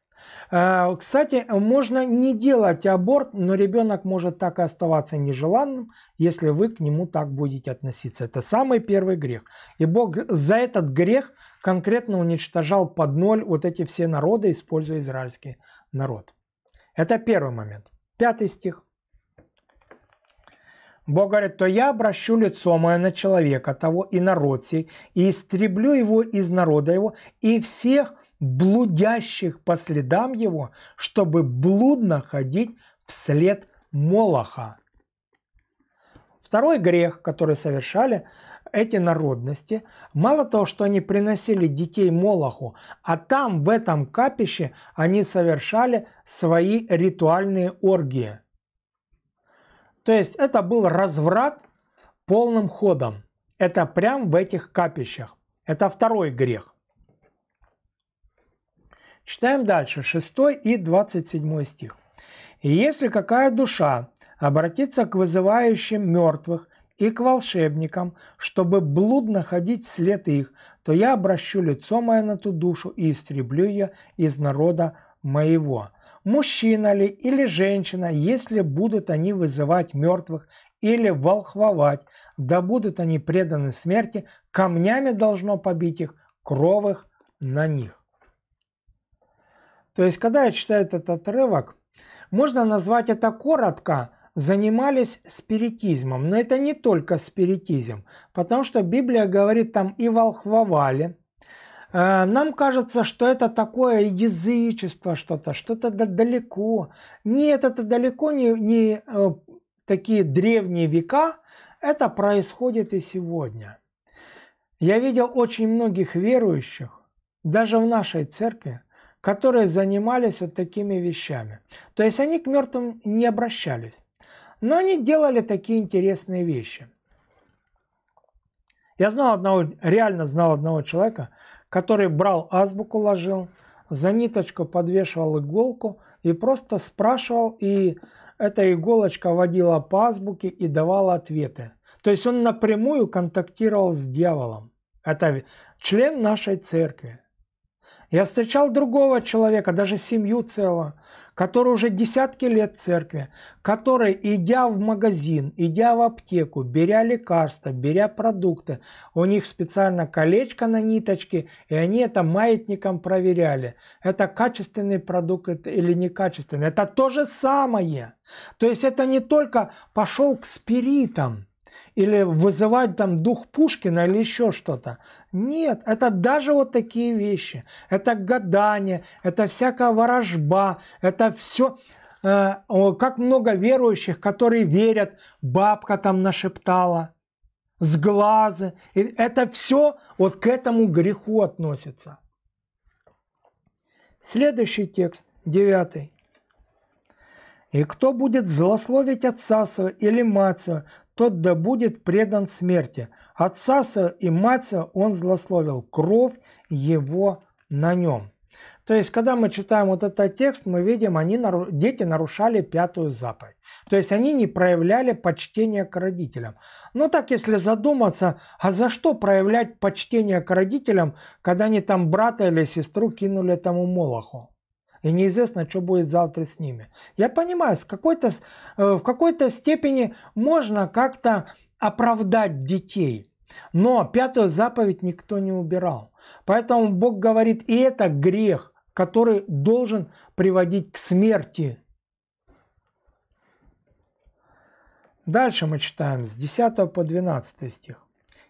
Кстати, можно не делать аборт, но ребенок может так и оставаться нежеланным, если вы к нему так будете относиться. Это самый первый грех. И Бог за этот грех конкретно уничтожал под ноль вот эти все народы, используя израильский народ. Это первый момент. 5 стих. Бог говорит: «То я обращу лицо мое на человека того и народ сей, и истреблю его из народа его, и всех блудящих по следам его, чтобы блудно ходить вслед Молоха». Второй грех, который совершали эти народности, мало того, что они приносили детей Молоху, а там, в этом капище, они совершали свои ритуальные оргии. То есть это был разврат полным ходом. Это прям в этих капищах. Это второй грех. Читаем дальше, 6 и 27 стих. «И если какая душа обратится к вызывающим мертвых и к волшебникам, чтобы блудно ходить вслед их, то я обращу лицо мое на ту душу и истреблю ее из народа моего. Мужчина ли или женщина, если будут они вызывать мертвых или волхвовать, да будут они преданы смерти, камнями должно побить их, кровь их на них». То есть, когда я читаю этот отрывок, можно назвать это коротко: занимались спиритизмом. Но это не только спиритизм, потому что Библия говорит, там и волхвовали. Нам кажется, что это такое язычество, что-то далеко. Нет, это далеко не такие древние века, это происходит и сегодня. Я видел очень многих верующих, даже в нашей церкви, которые занимались вот такими вещами. То есть они к мертвым не обращались, но они делали такие интересные вещи. Я реально знал одного человека, который брал азбуку, ложил, за ниточку подвешивал иголку и просто спрашивал, и эта иголочка водила по азбуке и давала ответы. То есть он напрямую контактировал с дьяволом. Это член нашей церкви. Я встречал другого человека, даже семью целую, который уже десятки лет в церкви, который, идя в магазин, идя в аптеку, беря лекарства, беря продукты, у них специально колечко на ниточке, и они это маятником проверяли, это качественный продукт или некачественный. Это то же самое. То есть это не только пошел к спиритам или вызывать там дух Пушкина или еще что-то. Нет, это даже вот такие вещи. Это гадание, это всякая ворожба, это все. Как много верующих, которые верят, бабка там нашептала, сглазы. Это все вот к этому греху относится. Следующий текст, 9. «И кто будет злословить отца своего или мать свою, тот да будет предан смерти. Отца своего и мать своего он злословил, кровь его на нем». То есть, когда мы читаем вот этот текст, мы видим, дети нарушали 5-ю заповедь. То есть они не проявляли почтения к родителям. Но так, если задуматься, а за что проявлять почтение к родителям, когда они там брата или сестру кинули этому Молоху? И неизвестно, что будет завтра с ними. Я понимаю, в какой-то степени можно как-то оправдать детей. Но пятую заповедь никто не убирал. Поэтому Бог говорит, и это грех, который должен приводить к смерти. Дальше мы читаем с 10 по 12 стих.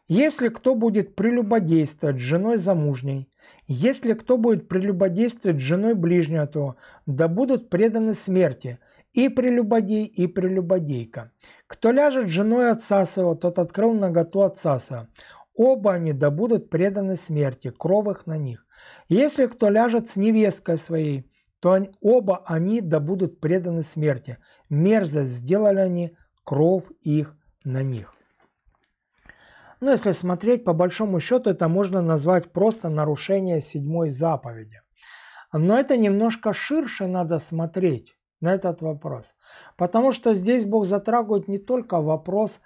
«Если кто будет прелюбодействовать с женой замужней, если кто будет прелюбодействовать с женой ближнего твоего, да будут преданы смерти и прелюбодей, и прелюбодейка. Кто ляжет с женой отца своего, тот открыл наготу отца своего. Оба они да будут преданы смерти, кров их на них. Если кто ляжет с невесткой своей, то оба они да будут преданы смерти. Мерзость сделали они, кров их на них». Но если смотреть, по большому счету, это можно назвать просто нарушение седьмой заповеди. Но это немножко ширше надо смотреть на этот вопрос. Потому что здесь Бог затрагивает не только вопрос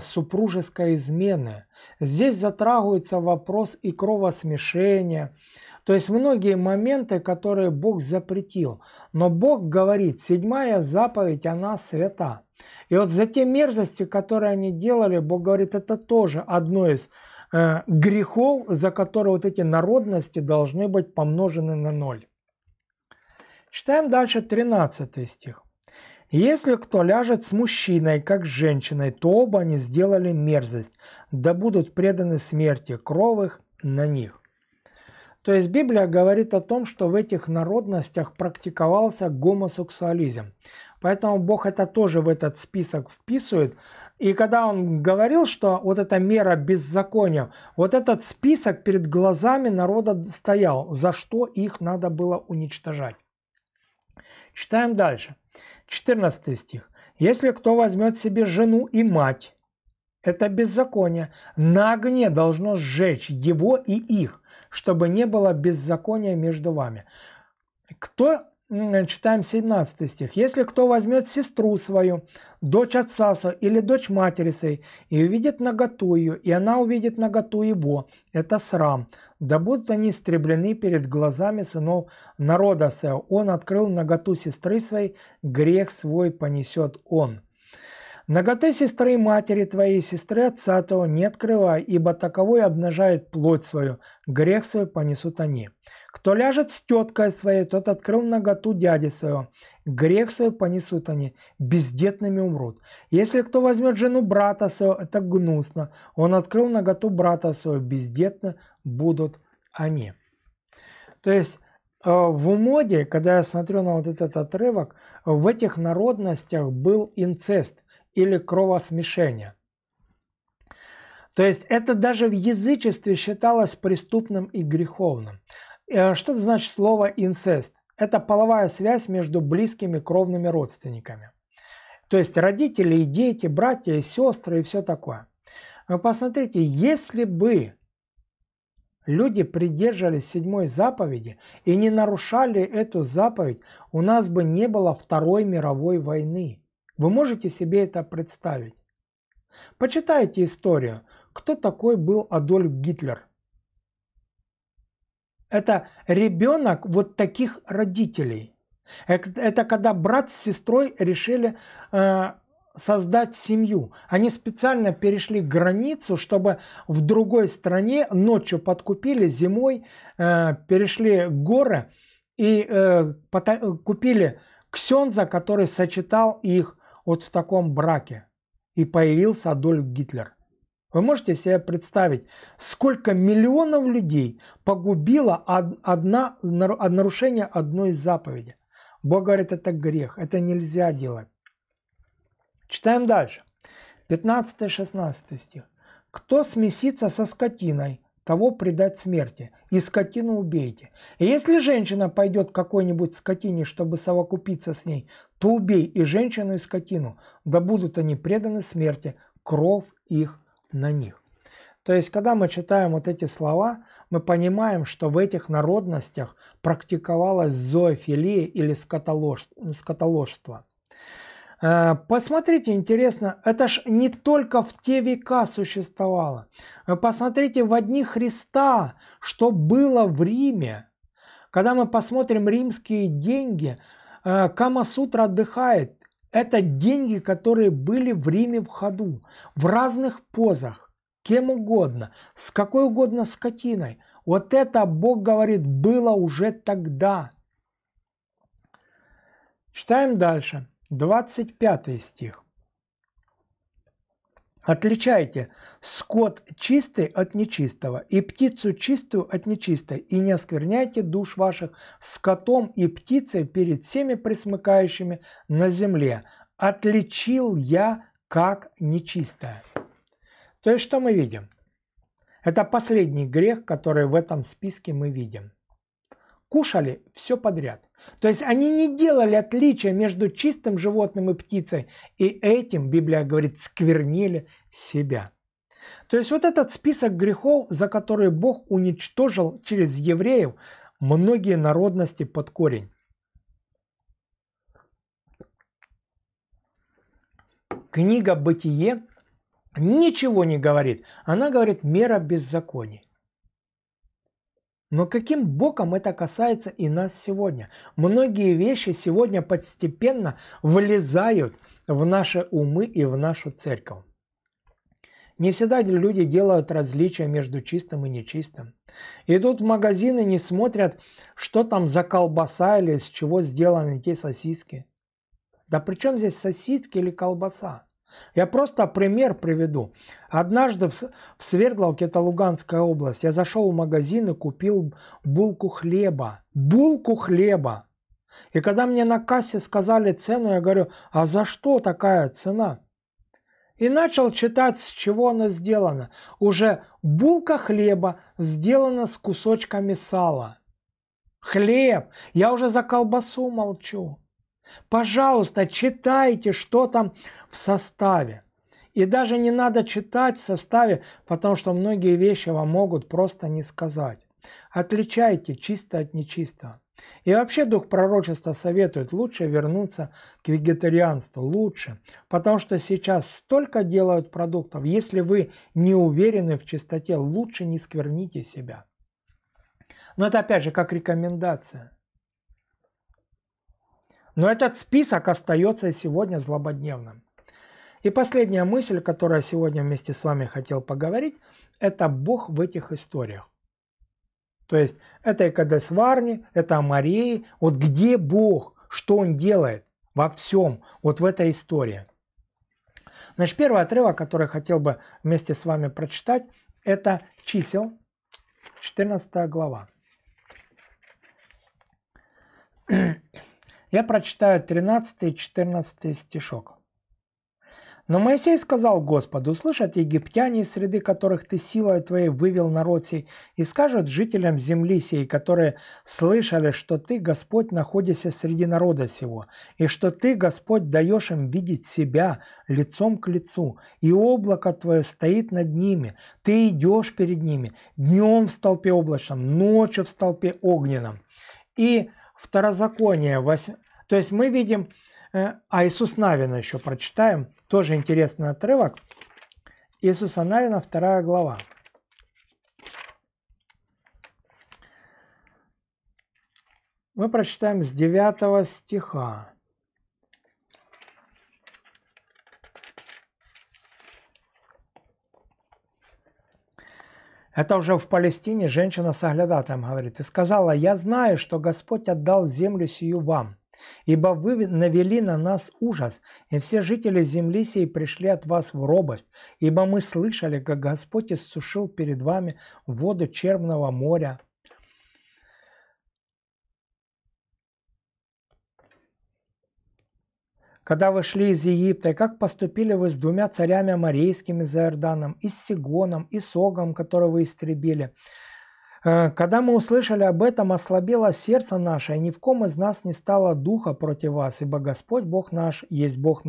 супружеской измены. Здесь затрагивается вопрос и кровосмешения. То есть многие моменты, которые Бог запретил. Но Бог говорит, седьмая заповедь, она свята. И вот за те мерзости, которые они делали, Бог говорит, это тоже одно из грехов, за которые вот эти народности должны быть помножены на 0. Читаем дальше 13 стих. «Если кто ляжет с мужчиной, как с женщиной, то оба они сделали мерзость, да будут преданы смерти, кров их на них». То есть Библия говорит о том, что в этих народностях практиковался гомосексуализм. Поэтому Бог это тоже в этот список вписывает. И когда Он говорил, что вот эта мера беззакония, вот этот список перед глазами народа стоял, за что их надо было уничтожать. Читаем дальше. 14 стих. «Если кто возьмет себе жену и мать, это беззаконие, на огне должно сжечь его и их, чтобы не было беззакония между вами». Читаем 17 стих. «Если кто возьмет сестру свою, дочь отца своего или дочь матери своей, и увидит наготу ее, и она увидит наготу его, это срам, да будут они истреблены перед глазами сынов народа своего. Он открыл наготу сестры своей, грех свой понесет он. Наготы сестры матери твоей, сестры отца твоего не открывай, ибо таковой обнажает плоть свою, грех свой понесут они. Кто ляжет с теткой своей, тот открыл наготу дяди своего, грех свой понесут они, бездетными умрут. Если кто возьмет жену брата своего, это гнусно, он открыл наготу брата своего, бездетны будут они». То есть в моде, когда я смотрю на вот этот отрывок, в этих народностях был инцест или кровосмешение. То есть это даже в язычестве считалось преступным и греховным. Что значит слово «инцест»? Это половая связь между близкими кровными родственниками. То есть родители и дети, братья и сестры и все такое. Вы посмотрите, если бы люди придерживались седьмой заповеди и не нарушали эту заповедь, у нас бы не было Второй мировой войны. Вы можете себе это представить? Почитайте историю. Кто такой был Адольф Гитлер? Это ребенок вот таких родителей. Это когда брат с сестрой решили создать семью. Они специально перешли границу, чтобы в другой стране ночью подкупили, зимой перешли горы и купили ксенза, который сочетал их вот в таком браке. И появился Адольф Гитлер. Вы можете себе представить, сколько миллионов людей погубило нарушение одной заповеди. Бог говорит, это грех, это нельзя делать. Читаем дальше. 15-16 стих. «Кто смесится со скотиной, того предать смерти, и скотину убейте. И если женщина пойдет к какой-нибудь скотине, чтобы совокупиться с ней, то убей и женщину, и скотину, да будут они преданы смерти, кров их на них». То есть, когда мы читаем вот эти слова, мы понимаем, что в этих народностях практиковалась зоофилия или скотоложство. Посмотрите, интересно, это ж не только в те века существовало. Посмотрите, во дни Христа, что было в Риме. Когда мы посмотрим римские деньги, Кама-сутра отдыхает. Это деньги, которые были в Риме в ходу, в разных позах. кем угодно, с какой угодно скотиной. Вот это, Бог говорит, было уже тогда. Читаем дальше, 25 стих. «Отличайте скот чистый от нечистого, и птицу чистую от нечистой, и не оскверняйте душ ваших скотом и птицей перед всеми пресмыкающими на земле. Отличил я, как нечистое». То есть, что мы видим? Это последний грех, который в этом списке мы видим. Кушали все подряд. То есть они не делали отличия между чистым животным и птицей, и этим, Библия говорит, сквернили себя. То есть вот этот список грехов, за которые Бог уничтожил через евреев многие народности под корень. Книга «Бытие» ничего не говорит. Она говорит «мера беззаконий». Но каким боком это касается и нас сегодня? Многие вещи сегодня постепенно влезают в наши умы и в нашу церковь. Не всегда люди делают различия между чистым и нечистым. Идут в магазины, не смотрят, что там за колбаса или из чего сделаны те сосиски. Да при чем здесь сосиски или колбаса? Я просто пример приведу. Однажды в Свердловке, это Луганская область, я зашел в магазин и купил булку хлеба. Булку хлеба! И когда мне на кассе сказали цену, я говорю, а за что такая цена? И начал читать, с чего оно сделано. Уже булка хлеба сделана с кусочками сала. Хлеб! Я уже за колбасу молчу. Пожалуйста, читайте, что там в составе. И даже не надо читать в составе, потому что многие вещи вам могут просто не сказать. Отличайте чистое от нечистого. И вообще дух пророчества советует лучше вернуться к вегетарианству. Лучше. Потому что сейчас столько делают продуктов. Если вы не уверены в чистоте, лучше не скверните себя. Но это опять же как рекомендация. Но этот список остается и сегодня злободневным. И последняя мысль, которую сегодня вместе с вами хотел поговорить, это Бог в этих историях. То есть это и Кадес-Варне, это Морис. Вот где Бог, что Он делает во всем, вот в этой истории. Значит, первый отрывок, который хотел бы вместе с вами прочитать, это Чисел, 14 глава. Я прочитаю 13 и 14 стишок. «Но Моисей сказал Господу, услышат египтяне, из среды которых ты силой твоей вывел народ сей, и скажут жителям земли сей, которые слышали, что ты, Господь, находишься среди народа сего, и что ты, Господь, даешь им видеть себя лицом к лицу, и облако твое стоит над ними, ты идешь перед ними, днем в столпе облачном, ночью в столпе огненном». И Второзаконие, 8. То есть мы видим, а Иисус Навина еще прочитаем, тоже интересный отрывок. Иисуса Навина, 2 глава. Мы прочитаем с 9 стиха. Это уже в Палестине женщина с оглядатаем говорит. «И сказала, я знаю, что Господь отдал землю сию вам, ибо вы навели на нас ужас, и все жители земли сей пришли от вас в робость, ибо мы слышали, как Господь иссушил перед вами воду Черного моря». Когда вы шли из Египта, и как поступили вы с двумя царями аморейскими за Иорданом, и с Сигоном, и с Огом, которого вы истребили. Когда мы услышали об этом, ослабело сердце наше, и ни в ком из нас не стало духа против вас, ибо Господь Бог наш, есть Бог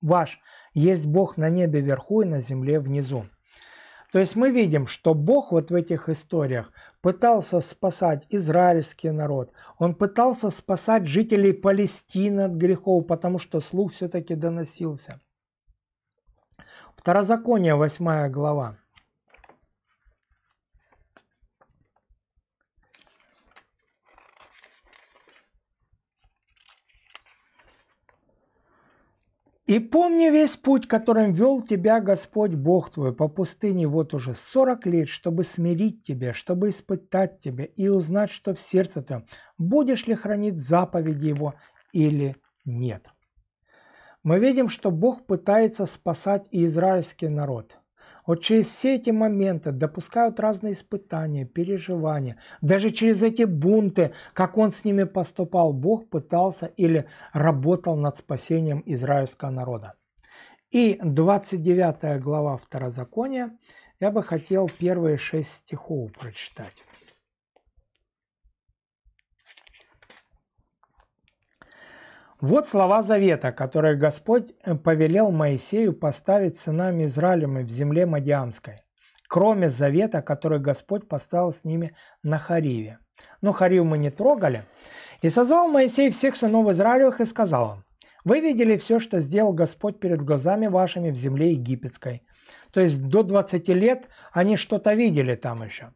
ваш, есть Бог на небе вверху и на земле внизу. То есть мы видим, что Бог вот в этих историях пытался спасать израильский народ. Он пытался спасать жителей Палестины от грехов, потому что слух все-таки доносился. Второзаконие, 8 глава. И помни весь путь, которым вел тебя Господь Бог твой по пустыне вот уже 40 лет, чтобы смирить тебя, чтобы испытать тебя и узнать, что в сердце твоем, будешь ли хранить заповеди его или нет. Мы видим, что Бог пытается спасать и израильский народ. Вот через все эти моменты допускают разные испытания, переживания. Даже через эти бунты, как он с ними поступал, Бог пытался или работал над спасением израильского народа. И 29 глава Второзакония, я бы хотел первые 6 стихов прочитать. Вот слова завета, которые Господь повелел Моисею поставить сынами Израилевыми в земле Мадиамской, кроме завета, который Господь поставил с ними на Хариве. Но Харив мы не трогали. «И созвал Моисей всех сынов Израилевых и сказал им: вы видели все, что сделал Господь перед глазами вашими в земле египетской». То есть до 20 лет они что-то видели там еще.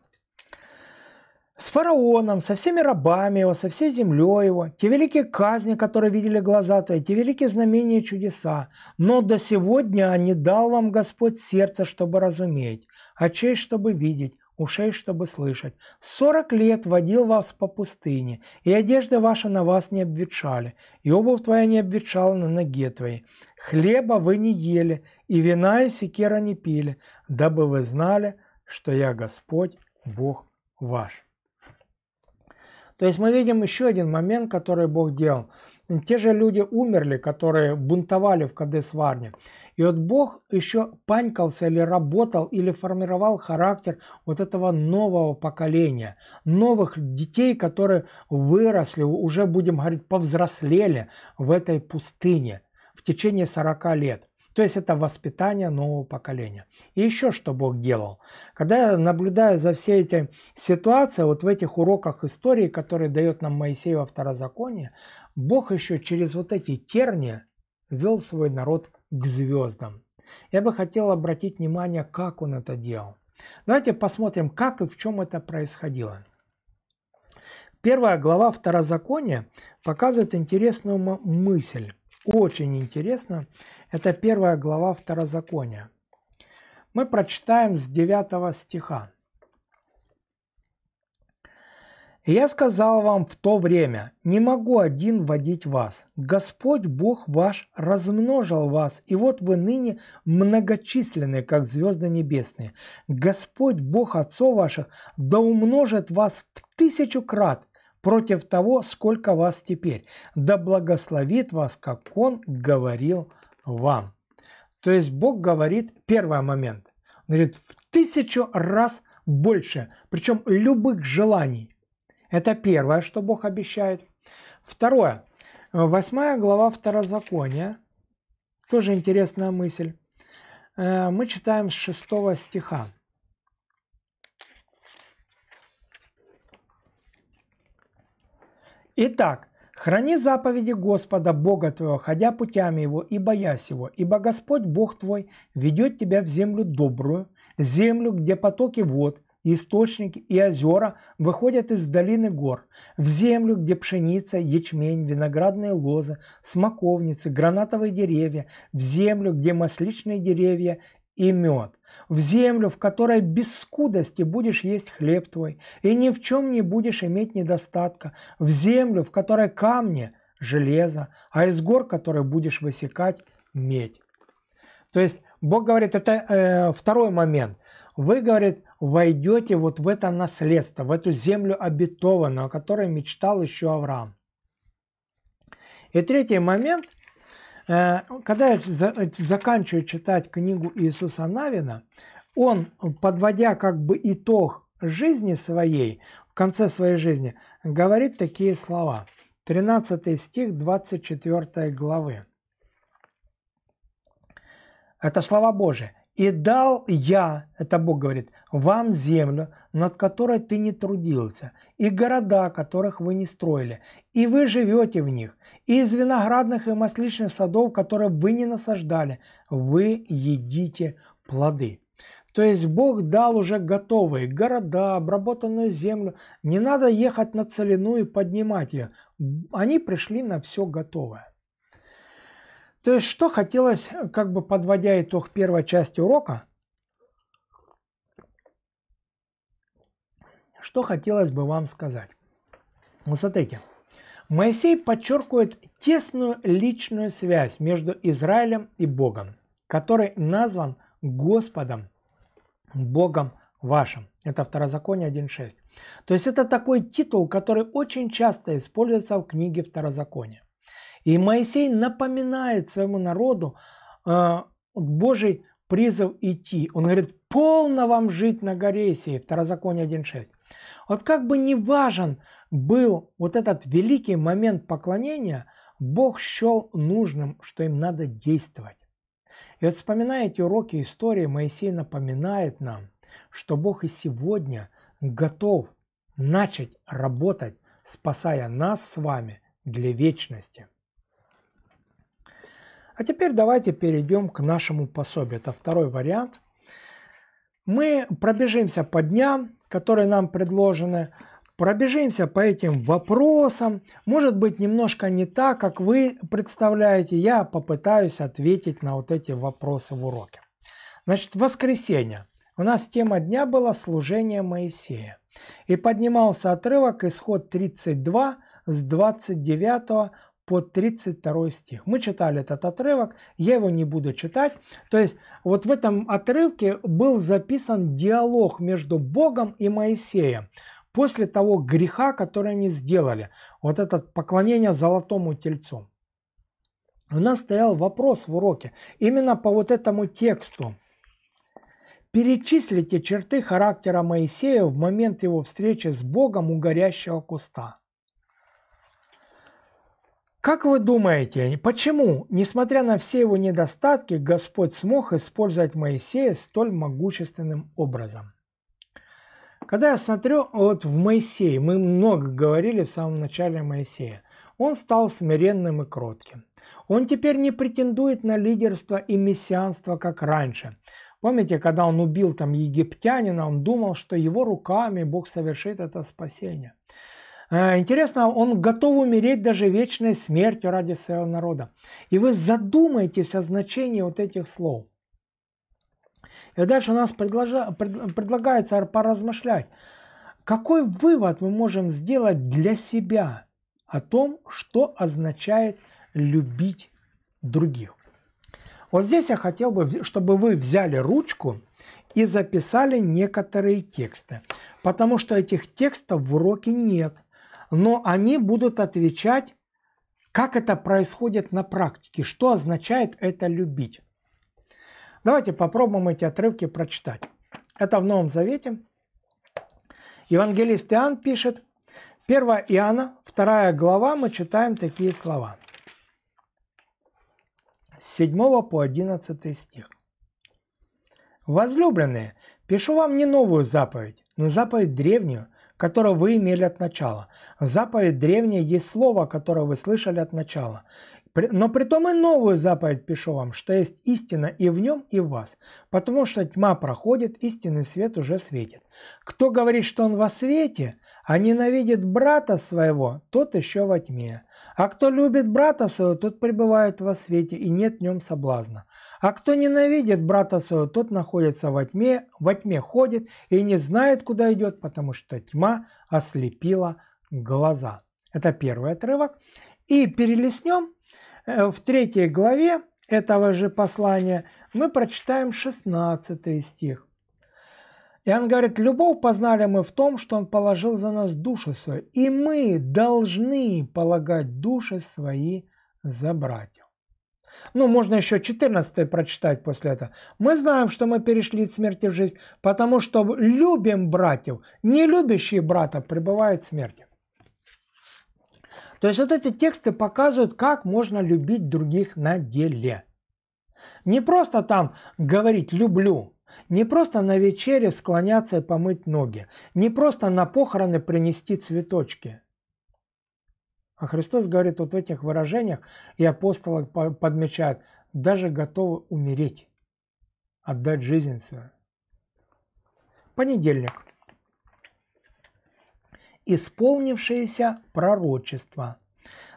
«С фараоном, со всеми рабами его, со всей землей его, те великие казни, которые видели глаза твои, те великие знамения и чудеса. Но до сегодня не дал вам Господь сердца, чтобы разуметь, очей, чтобы видеть, ушей, чтобы слышать. 40 лет водил вас по пустыне, и одежды ваши на вас не обветшали, и обувь твоя не обветшала на ноге твоей. Хлеба вы не ели, и вина и секира не пили, дабы вы знали, что я Господь, Бог ваш». То есть мы видим еще один момент, который Бог делал. Те же люди умерли, которые бунтовали в Кадес-Варне. И вот Бог еще панькался или работал, или формировал характер вот этого нового поколения. Новых детей, которые выросли, уже, будем говорить, повзрослели в этой пустыне в течение 40 лет. То есть это воспитание нового поколения. И еще что Бог делал. Когда я наблюдаю за все эти ситуации, вот в этих уроках истории, которые дает нам Моисей во Второзаконии, Бог еще через вот эти тернии вел свой народ к звездам. Я бы хотел обратить внимание, как он это делал. Давайте посмотрим, как и в чем это происходило. Первая глава Второзакония показывает интересную мысль. Очень интересно. Это первая глава Второзакония. Мы прочитаем с 9 стиха. «И я сказал вам в то время: не могу один водить вас. Господь Бог ваш размножил вас, и вот вы ныне многочисленны, как звезды небесные. Господь Бог отцов ваших да умножит вас в 1000 крат, против того, сколько вас теперь, да благословит вас, как он говорил вам». То есть Бог говорит, первый момент, говорит, в 1000 раз больше, причем любых желаний. Это первое, что Бог обещает. Второе, 8 глава Второзакония, тоже интересная мысль. Мы читаем с 6 стиха. «Итак, храни заповеди Господа Бога твоего, ходя путями его и боясь его, ибо Господь Бог твой ведет тебя в землю добрую, землю, где потоки вод, источники и озера выходят из долины гор, в землю, где пшеница, ячмень, виноградные лозы, смоковницы, гранатовые деревья, в землю, где масличные деревья и мед, в землю, в которой без скудости будешь есть хлеб твой, и ни в чем не будешь иметь недостатка, в землю, в которой камни – железо, а из гор, которые будешь высекать – медь». То есть Бог говорит, это второй момент. Вы, говорит, войдете вот в это наследство, в эту землю обетованную, о которой мечтал еще Авраам. И третий момент. Когда я заканчиваю читать книгу Иисуса Навина, он, подводя как бы итог жизни своей, в конце своей жизни, говорит такие слова. 13 стих 24 главы. Это слова Божьи. «И дал я, это Бог говорит, вам землю, над которой ты не трудился, и города, которых вы не строили, и вы живете в них, и из виноградных и масличных садов, которые вы не насаждали, вы едите плоды». То есть Бог дал уже готовые города, обработанную землю, не надо ехать на целину и поднимать ее, они пришли на все готовое. То есть, что хотелось, как бы подводя итог первой части урока, что хотелось бы вам сказать. Вот смотрите, Моисей подчеркивает тесную личную связь между Израилем и Богом, который назван Господом, Богом вашим. Это Второзаконие 1.6. То есть, это такой титул, который очень часто используется в книге Второзакония. И Моисей напоминает своему народу Божий призыв идти. Он говорит, полно вам жить на горе сей, Второзаконие 1.6. Вот как бы не важен был вот этот великий момент поклонения, Бог счел нужным, что им надо действовать. И вот вспоминая эти уроки истории, Моисей напоминает нам, что Бог и сегодня готов начать работать, спасая нас с вами для вечности. А теперь давайте перейдем к нашему пособию. Это второй вариант. Мы пробежимся по дням, которые нам предложены. Пробежимся по этим вопросам. Может быть, немножко не так, как вы представляете. Я попытаюсь ответить на вот эти вопросы в уроке. Значит, воскресенье. У нас тема дня была «Служение Моисея». И поднимался отрывок Исход 32 с 29 по 32 стих. Мы читали этот отрывок, я его не буду читать. То есть вот в этом отрывке был записан диалог между Богом и Моисеем после того греха, который они сделали. Вот это поклонение золотому тельцу. У нас стоял вопрос в уроке именно по вот этому тексту. Перечислите черты характера Моисея в момент его встречи с Богом у горящего куста. Как вы думаете, почему, несмотря на все его недостатки, Господь смог использовать Моисея столь могущественным образом? Когда я смотрю вот в Моисее, мы много говорили в самом начале Моисея, он стал смиренным и кротким. Он теперь не претендует на лидерство и мессианство, как раньше. Помните, когда он убил там египтянина, он думал, что его руками Бог совершит это спасение. Интересно, он готов умереть даже вечной смертью ради своего народа. И вы задумаетесь о значении вот этих слов. И дальше у нас предлагается поразмышлять. Какой вывод мы можем сделать для себя о том, что означает любить других? Вот здесь я хотел бы, чтобы вы взяли ручку и записали некоторые тексты. Потому что этих текстов в уроке нет. Но они будут отвечать, как это происходит на практике, что означает это любить. Давайте попробуем эти отрывки прочитать. Это в Новом Завете. Евангелист Иоанн пишет, 1 Иоанна, 2 глава, мы читаем такие слова. С 7 по 11 стих. «Возлюбленные, пишу вам не новую заповедь, но заповедь древнюю, которую вы имели от начала. Заповедь древняя есть слово, которое вы слышали от начала. Но притом и новую заповедь пишу вам, что есть истина и в нем, и в вас. Потому что тьма проходит, истинный свет уже светит. Кто говорит, что он во свете, а ненавидит брата своего, тот еще во тьме. А кто любит брата своего, тот пребывает во свете, и нет в нем соблазна. А кто ненавидит брата своего, тот находится во тьме ходит и не знает, куда идет, потому что тьма ослепила глаза». Это первый отрывок. И перелистнем в 3 главе этого же послания, мы прочитаем 16 стих. Иоанн говорит, «Любовь познали мы в том, что Он положил за нас душу свою, и мы должны полагать души свои за братьев». Ну, можно еще 14 прочитать после этого. «Мы знаем, что мы перешли от смерти в жизнь, потому что любим братьев, не любящие брата пребывают в смерти». То есть вот эти тексты показывают, как можно любить других на деле. Не просто там говорить «люблю», не просто на вечере склоняться и помыть ноги, не просто на похороны принести цветочки. А Христос говорит вот в этих выражениях, и апостолы подмечают, даже готовы умереть, отдать жизнь свою. Понедельник. Исполнившееся пророчество.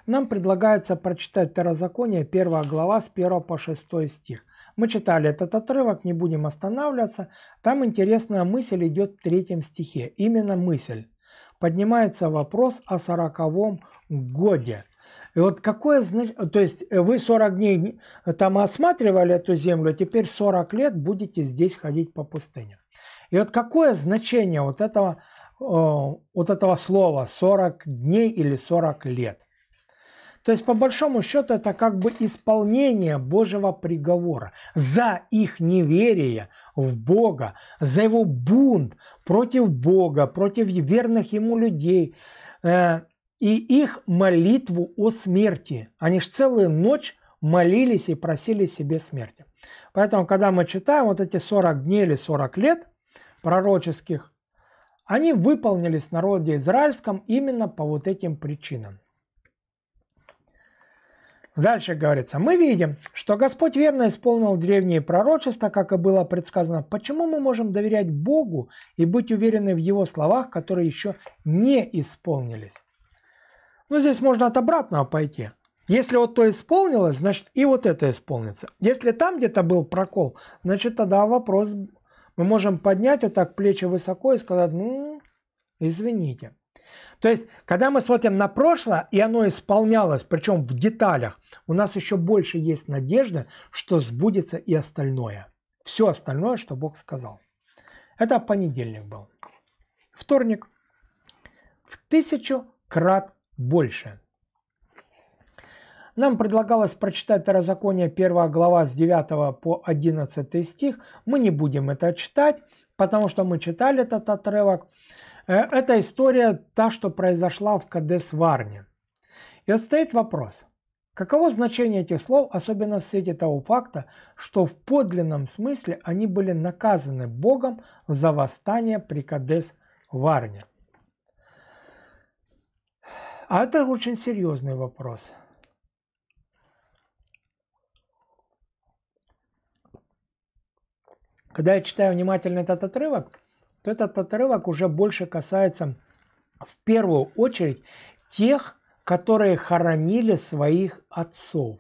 Нам предлагается прочитать Второзаконие, 1 глава, с 1 по 6 стих. Мы читали этот отрывок, не будем останавливаться. Там интересная мысль идет в 3 стихе. Именно мысль. Поднимается вопрос о 40-м годе. И вот какое значение, то есть вы 40 дней там осматривали эту землю, а теперь 40 лет будете здесь ходить по пустыне. И вот какое значение вот этого слова 40 дней или 40 лет? То есть по большому счету это как бы исполнение Божьего приговора за их неверие в Бога, за его бунт против Бога, против верных ему людей. И их молитву о смерти. Они же целую ночь молились и просили себе смерти. Поэтому, когда мы читаем вот эти 40 дней или 40 лет пророческих, они выполнились в народе израильском именно по вот этим причинам. Дальше говорится, мы видим, что Господь верно исполнил древние пророчества, как и было предсказано. Почему мы можем доверять Богу и быть уверены в Его словах, которые еще не исполнились? Ну, здесь можно от обратного пойти. Если вот то исполнилось, значит и вот это исполнится. Если там где-то был прокол, значит тогда вопрос. Мы можем поднять вот так плечи высоко и сказать, ну, извините. То есть, когда мы смотрим на прошлое, и оно исполнялось, причем в деталях, у нас еще больше есть надежды, что сбудется и остальное. Все остальное, что Бог сказал. Это понедельник был. Вторник. В 1000 крат больше. Нам предлагалось прочитать Второзаконие 1 глава с 9 по 11 стих. Мы не будем это читать, потому что мы читали этот отрывок. Это история та, что произошла в Кадес-Варне. И вот стоит вопрос, каково значение этих слов, особенно в свете того факта, что в подлинном смысле они были наказаны Богом за восстание при Кадес-Варне. А это очень серьезный вопрос. Когда я читаю внимательно этот отрывок, то этот отрывок уже больше касается в первую очередь тех, которые хоронили своих отцов.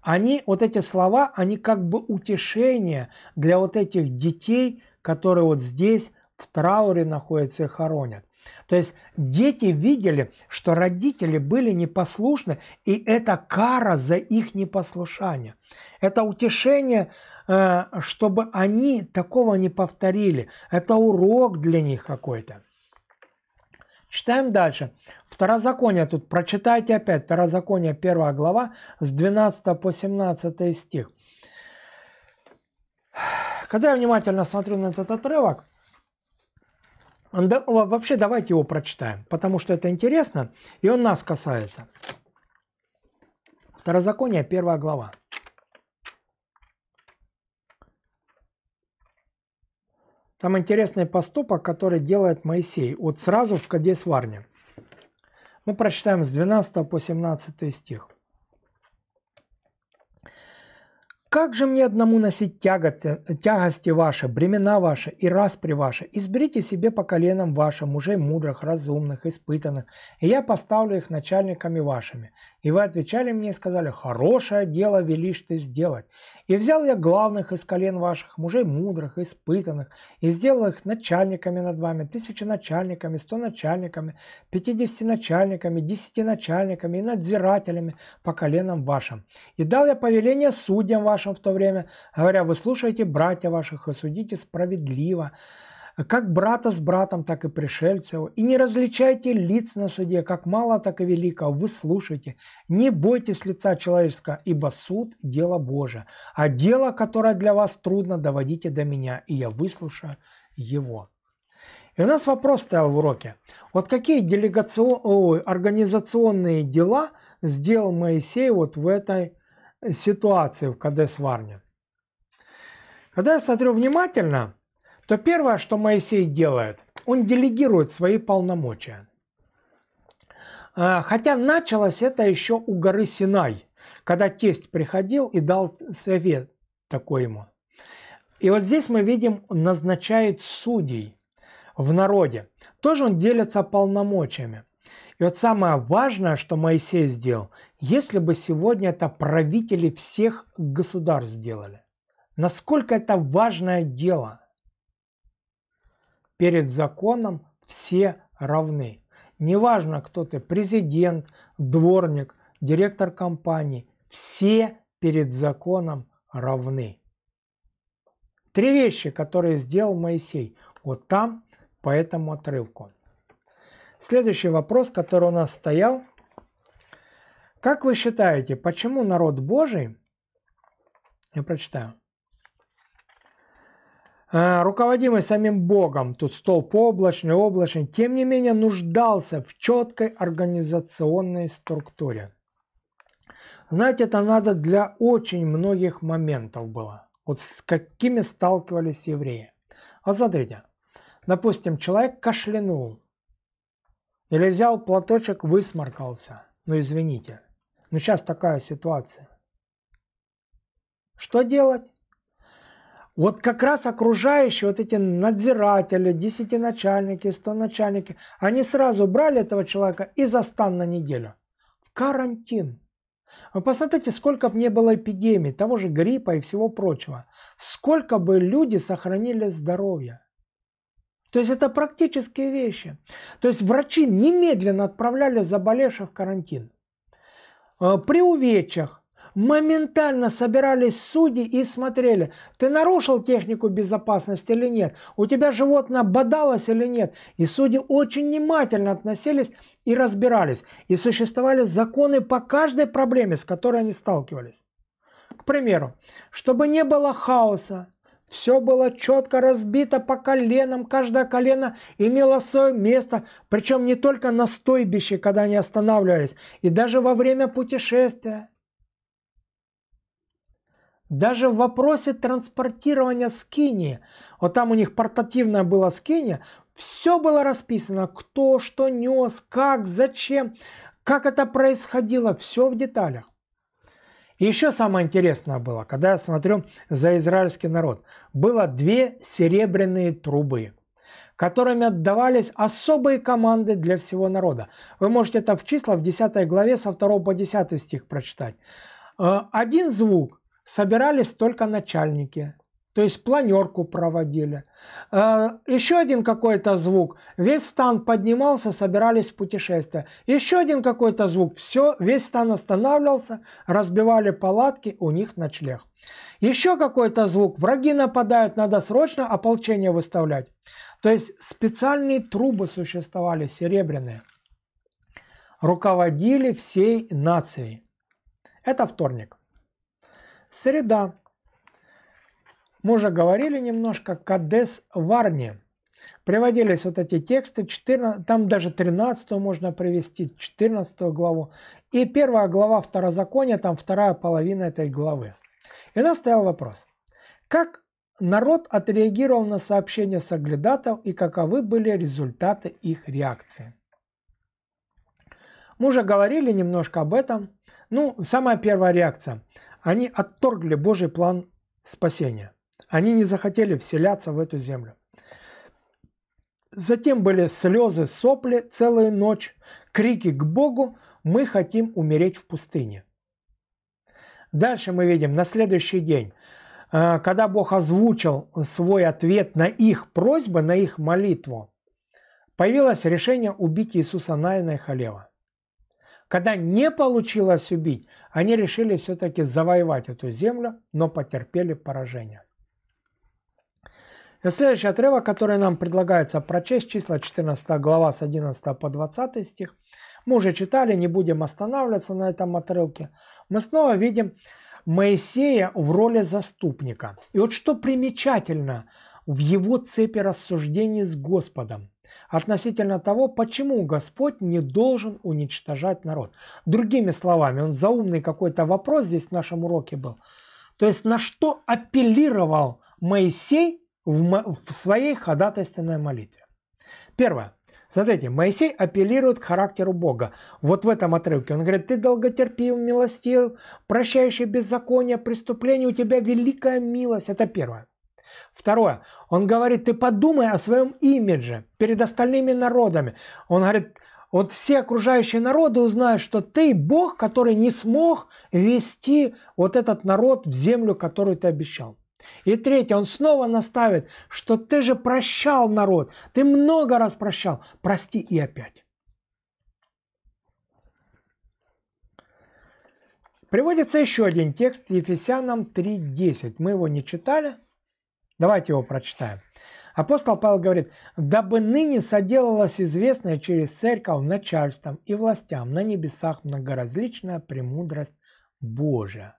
Они, вот эти слова, они как бы утешение для вот этих детей, которые вот здесь в трауре находятся и хоронят. То есть дети видели, что родители были непослушны, и это кара за их непослушание. Это утешение, чтобы они такого не повторили. Это урок для них какой-то. Читаем дальше. Второзаконие тут. Прочитайте опять. Второзаконие 1 глава с 12 по 17 стих. Когда я внимательно смотрю на этот отрывок, вообще давайте его прочитаем, потому что это интересно, и он нас касается. Второзаконие, 1 глава. Там интересный поступок, который делает Моисей, вот сразу в Кадес-Варне. Мы прочитаем с 12 по 17 стих. «Как же мне одному носить тягости ваши, бремена ваши и распри ваши? Изберите себе по коленам вашим мужей мудрых, разумных, испытанных, и я поставлю их начальниками вашими. И вы отвечали мне и сказали, хорошее дело велишь ты сделать. И взял я главных из колен ваших, мужей мудрых, испытанных, и сделал их начальниками над вами, 1000 начальниками, 100 начальниками, 50 начальниками, 10 начальниками и надзирателями по коленам вашим. И дал я повеление судьям вашим, в то время, говоря, вы слушаете братья ваших и судите справедливо, как брата с братом, так и пришельцев, и не различайте лиц на суде, как мало, так и великого, вы слушайте, не бойтесь лица человеческого, ибо суд – дело Божие, а дело, которое для вас трудно, доводите до меня, и я выслушаю его». И у нас вопрос стоял в уроке, вот какие организационные дела сделал Моисей вот в этой ситуации в Кадес-Варне. Когда я смотрю внимательно, то первое, что Моисей делает, он делегирует свои полномочия. Хотя началось это еще у горы Синай, когда тесть приходил и дал совет такой ему. И вот здесь мы видим, назначает судей в народе. Тоже он делится полномочиями. И вот самое важное, что Моисей сделал, если бы сегодня это правители всех государств сделали, насколько это важное дело. Перед законом все равны. Неважно, кто ты, президент, дворник, директор компании, все перед законом равны. Три вещи, которые сделал Моисей, вот там, по этому отрывку. Следующий вопрос, который у нас стоял. Как вы считаете, почему народ Божий, я прочитаю, руководимый самим Богом, тут столб облачный, тем не менее нуждался в четкой организационной структуре? Знаете, это надо для очень многих моментов было. Вот с какими сталкивались евреи. Вот смотрите, допустим, человек кашлянул или взял платочек, высморкался. Ну извините, но сейчас такая ситуация. Что делать? Вот как раз окружающие, вот эти надзиратели, 10 начальники, 100 начальники, они сразу брали этого человека и за стан на неделю. В карантин. Вы посмотрите, сколько бы не было эпидемий, того же гриппа и всего прочего. Сколько бы люди сохранили здоровье. То есть это практические вещи. То есть врачи немедленно отправляли заболевших в карантин. При увечьях моментально собирались судьи и смотрели, ты нарушил технику безопасности или нет, у тебя животное бодалось или нет. И судьи очень внимательно относились и разбирались. И существовали законы по каждой проблеме, с которой они сталкивались. К примеру, чтобы не было хаоса, все было четко разбито по коленам, каждое колено имело свое место, причем не только на стойбище, когда они останавливались, и даже во время путешествия. Даже в вопросе транспортирования скинии, вот там у них портативная была скиния, все было расписано, кто что нес, как, зачем, как это происходило, все в деталях. И еще самое интересное было, когда я смотрю за израильский народ, было 2 серебряные трубы, которыми отдавались особые команды для всего народа. Вы можете это в числах в 10 главе со 2 по 10 стих прочитать. Один звук собирались только начальники, то есть планерку проводили. Еще один какой-то звук, весь стан поднимался, собирались в путешествие. Еще один какой-то звук, все, весь стан останавливался, разбивали палатки, у них ночлег. Еще какой-то звук, враги нападают, надо срочно ополчение выставлять. То есть специальные трубы существовали, серебряные. Руководили всей нацией. Это вторник. Среда. Мы уже говорили немножко Кадес-Варне. Приводились вот эти тексты, 14, там даже 13 можно привести, 14 главу. И 1 глава Второзакония, там 2-я половина этой главы. И у нас стоял вопрос. Как народ отреагировал на сообщение соглядатов и каковы были результаты их реакции? Мы уже говорили немножко об этом. Ну, самая первая реакция. Они отторгли Божий план спасения. Они не захотели вселяться в эту землю. Затем были слезы, сопли целую ночь, крики к Богу, мы хотим умереть в пустыне. Дальше мы видим на следующий день, когда Бог озвучил свой ответ на их просьбы, на их молитву, появилось решение убить Иисуса Навина и Халева. Когда не получилось убить, они решили все-таки завоевать эту землю, но потерпели поражение. И следующий отрывок, который нам предлагается прочесть, числа 14 глава с 11 по 20 стих. Мы уже читали, не будем останавливаться на этом отрывке. Мы снова видим Моисея в роли заступника. И вот что примечательно в его цепи рассуждений с Господом относительно того, почему Господь не должен уничтожать народ. Другими словами, он заумный какой-то вопрос здесь в нашем уроке был. То есть на что апеллировал Моисей в своей ходатайственной молитве. Первое. Смотрите, Моисей апеллирует к характеру Бога. Вот в этом отрывке он говорит, ты долготерпим, милостив, прощающий беззаконие, преступление, у тебя великая милость. Это первое. Второе. Он говорит, ты подумай о своем имидже перед остальными народами. Он говорит, Вот все окружающие народы узнают, что ты Бог, который не смог ввести вот этот народ в землю, которую ты обещал. И третье, он снова наставит, что ты же прощал народ, ты много раз прощал, прости и опять. Приводится еще один текст, Ефесянам 3:10. Мы его не читали, давайте его прочитаем. Апостол Павел говорит: «Дабы ныне соделалось известное через церковь начальством и властям на небесах многоразличная премудрость Божия».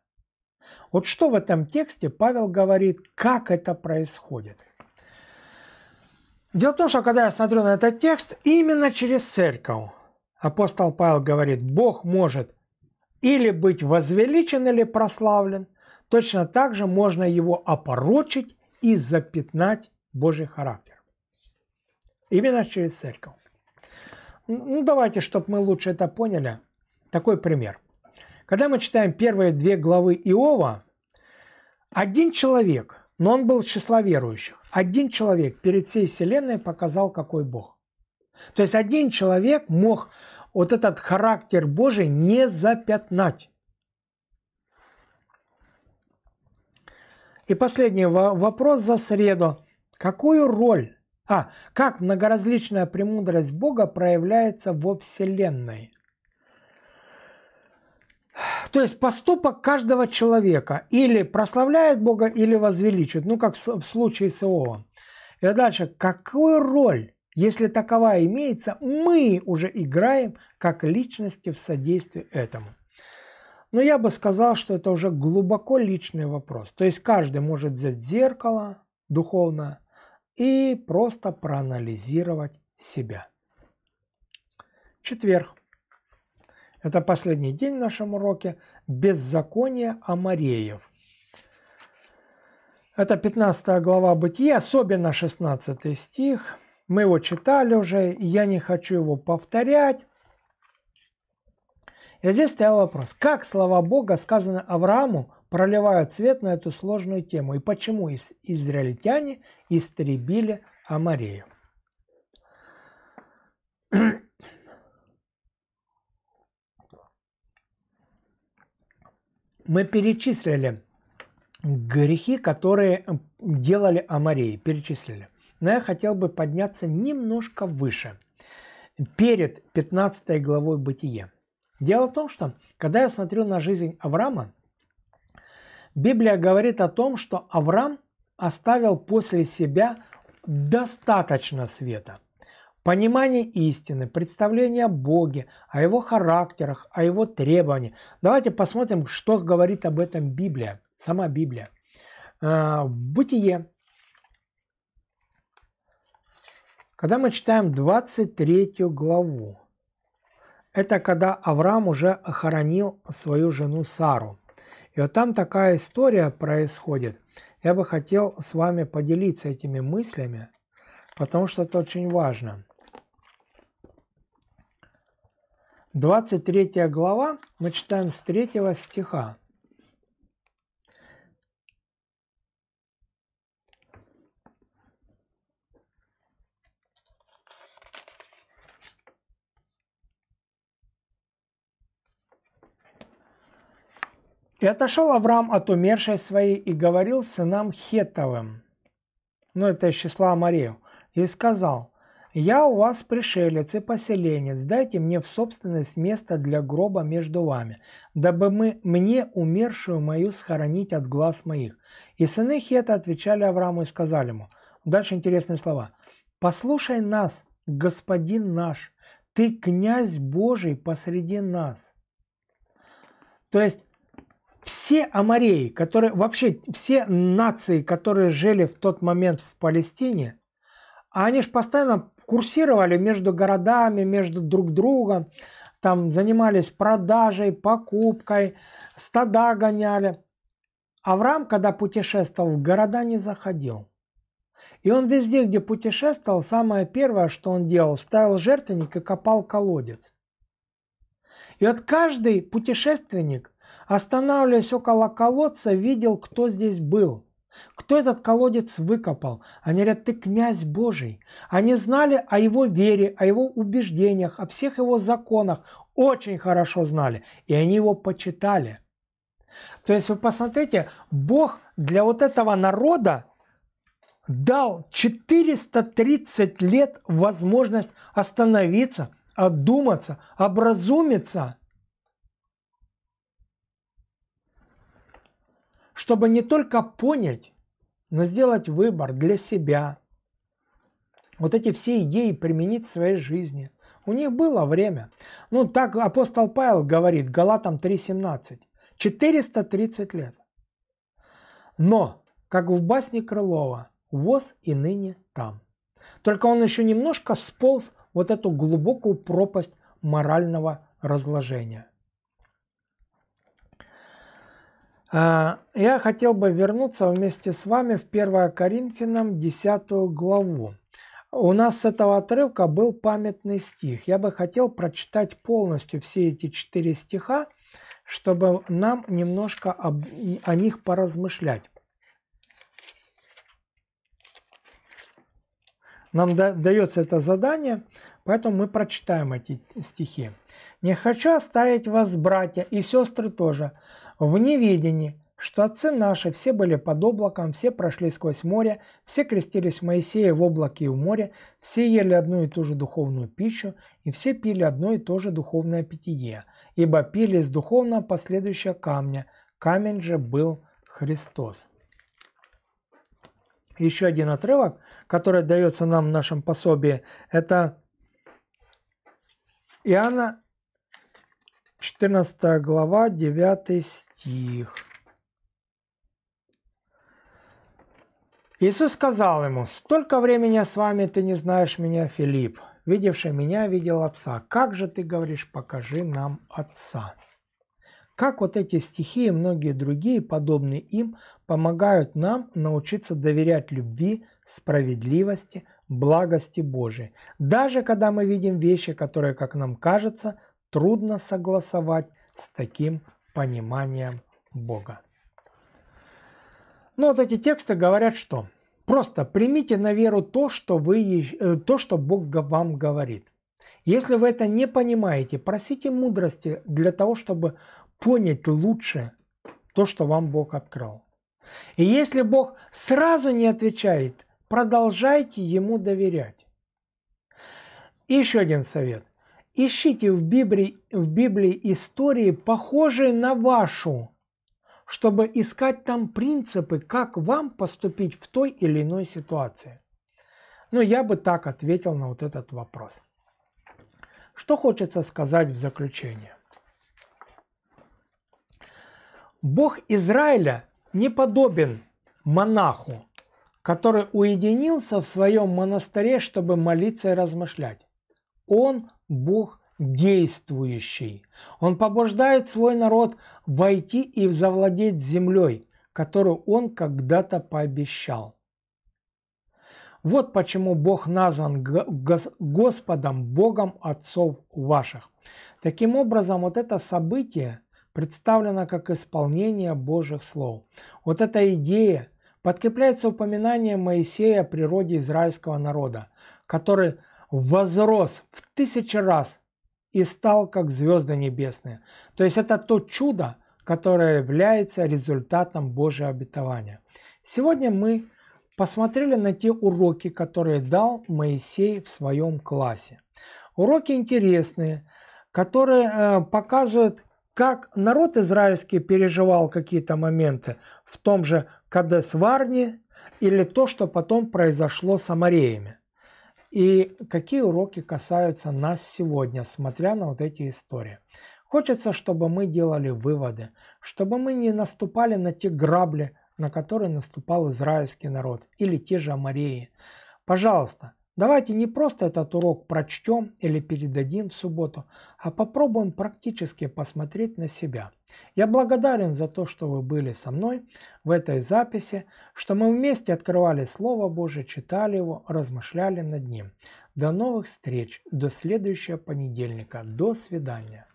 Вот что в этом тексте Павел говорит, как это происходит. Дело в том, что когда я смотрю на этот текст, именно через церковь апостол Павел говорит, Бог может или быть возвеличен, или прославлен, точно так же можно его опорочить и запятнать Божий характер. Именно через церковь. Ну, давайте, чтобы мы лучше это поняли, такой пример. Когда мы читаем первые две главы Иова, один человек, но он был из числа верующих, один человек перед всей вселенной показал, какой Бог. То есть один человек мог вот этот характер Божий не запятнать. И последний вопрос за среду. Какую роль, как многоразличная премудрость Бога проявляется во Вселенной? То есть поступок каждого человека или прославляет Бога, или возвеличит, ну как в случае с Иовом. И дальше, какую роль, если таковая имеется, мы уже играем как личности в содействии этому? Но я бы сказал, что это уже глубоко личный вопрос. То есть каждый может взять зеркало духовное и просто проанализировать себя. Четверг. Это последний день в нашем уроке «Беззаконие Амареев». Это 15 глава Бытия, особенно 16 стих. Мы его читали уже, я не хочу его повторять. И здесь стоял вопрос, как слова Бога, сказанные Аврааму, проливают свет на эту сложную тему, и почему израильтяне истребили Амареев. Мы перечислили грехи, которые делали Амареи, перечислили. Но я хотел бы подняться немножко выше, перед 15 главой Бытия. Дело в том, что когда я смотрю на жизнь Авраама, Библия говорит о том, что Авраам оставил после себя достаточно света. Понимание истины, представление о Боге, о его характерах, о его требованиях. Давайте посмотрим, что говорит об этом Библия, сама Библия. В Бытие, когда мы читаем 23 главу, это когда Авраам уже хоронил свою жену Сару. И вот там такая история происходит. Я бы хотел с вами поделиться этими мыслями, потому что это очень важно. 23 глава, мы читаем с 3 стиха. «И отошел Авраам от умершей своей и говорил сынам Хетовым, это из числа Амареев, и сказал, я у вас пришелец и поселенец, дайте мне в собственность место для гроба между вами, дабы мне умершую мою схоронить от глаз моих. И сыны Хета отвечали Аврааму и сказали ему». Дальше интересные слова. «Послушай нас, господин наш, ты князь Божий посреди нас». То есть, все амареи, которые, вообще все нации, которые жили в тот момент в Палестине, они же постоянно курсировали между городами, между друг другом, там занимались продажей, покупкой, стада гоняли. Авраам, когда путешествовал, в города не заходил. И он везде, где путешествовал, самое первое, что он делал, ставил жертвенник и копал колодец. И вот каждый путешественник, останавливаясь около колодца, видел, кто здесь был. Кто этот колодец выкопал? Они говорят, ты князь Божий. Они знали о его вере, о его убеждениях, о всех его законах. Очень хорошо знали. И они его почитали. То есть вы посмотрите, Бог для вот этого народа дал 430 лет возможность остановиться, одуматься, образумиться, чтобы не только понять, но сделать выбор для себя. Вот эти все идеи применить в своей жизни. У них было время. Ну, так апостол Павел говорит, Галатам 3:17. 430 лет. Но, как в басне Крылова, воз и ныне там. Только он еще немножко сполз вот эту глубокую пропасть морального разложения. Я хотел бы вернуться вместе с вами в 1 Коринфянам 10 главу. У нас с этого отрывка был памятный стих. Я бы хотел прочитать полностью все эти 4 стиха, чтобы нам немножко о них поразмышлять. Нам дается это задание, поэтому мы прочитаем эти стихи. «Не хочу оставить вас, братья и сестры тоже, в неведении, что отцы наши все были под облаком, все прошли сквозь море, все крестились в Моисее в облаке и в море, все ели одну и ту же духовную пищу, и все пили одно и то же духовное питье, ибо пили из духовного последующего камня, камень же был Христос». Еще один отрывок, который дается нам в нашем пособии, это Иоанна 14 глава, 9 стих. Иисус сказал ему: «Столько времени с вами, ты не знаешь меня, Филипп. Видевший меня, видел Отца. Как же ты говоришь, покажи нам Отца?» Как вот эти стихи и многие другие, подобные им, помогают нам научиться доверять любви, справедливости, благости Божией. Даже когда мы видим вещи, которые, как нам кажется, трудно согласовать с таким пониманием Бога. Но вот эти тексты говорят, что просто примите на веру то, что Бог вам говорит. Если вы это не понимаете, просите мудрости для того, чтобы понять лучше то, что вам Бог открыл. И если Бог сразу не отвечает, продолжайте Ему доверять. И еще один совет. Ищите в Библии истории, похожие на вашу, чтобы искать там принципы, как вам поступить в той или иной ситуации. Ну, я бы так ответил на вот этот вопрос. Что хочется сказать в заключение? Бог Израиля не подобен монаху, который уединился в своем монастыре, чтобы молиться и размышлять. Он Бог действующий. Он побуждает свой народ войти и завладеть землей, которую Он когда-то пообещал. Вот почему Бог назван Господом, Богом отцов ваших. Таким образом, вот это событие представлено как исполнение Божьих слов. Вот эта идея подкрепляется упоминанием Моисея о природе израильского народа, который возрос в 1000 раз и стал как звезды небесные. То есть это то чудо, которое является результатом Божьего обетования. Сегодня мы посмотрели на те уроки, которые дал Моисей в своем классе. Уроки интересные, которые показывают, как народ израильский переживал какие-то моменты в том же Кадес-Варне или то, что потом произошло с самариями. И какие уроки касаются нас сегодня, смотря на вот эти истории. Хочется, чтобы мы делали выводы, чтобы мы не наступали на те грабли, на которые наступал израильский народ, или те же амореи. Пожалуйста, давайте не просто этот урок прочтем или передадим в субботу, а попробуем практически посмотреть на себя. Я благодарен за то, что вы были со мной в этой записи, что мы вместе открывали Слово Божие, читали его, размышляли над ним. До новых встреч, до следующего понедельника. До свидания.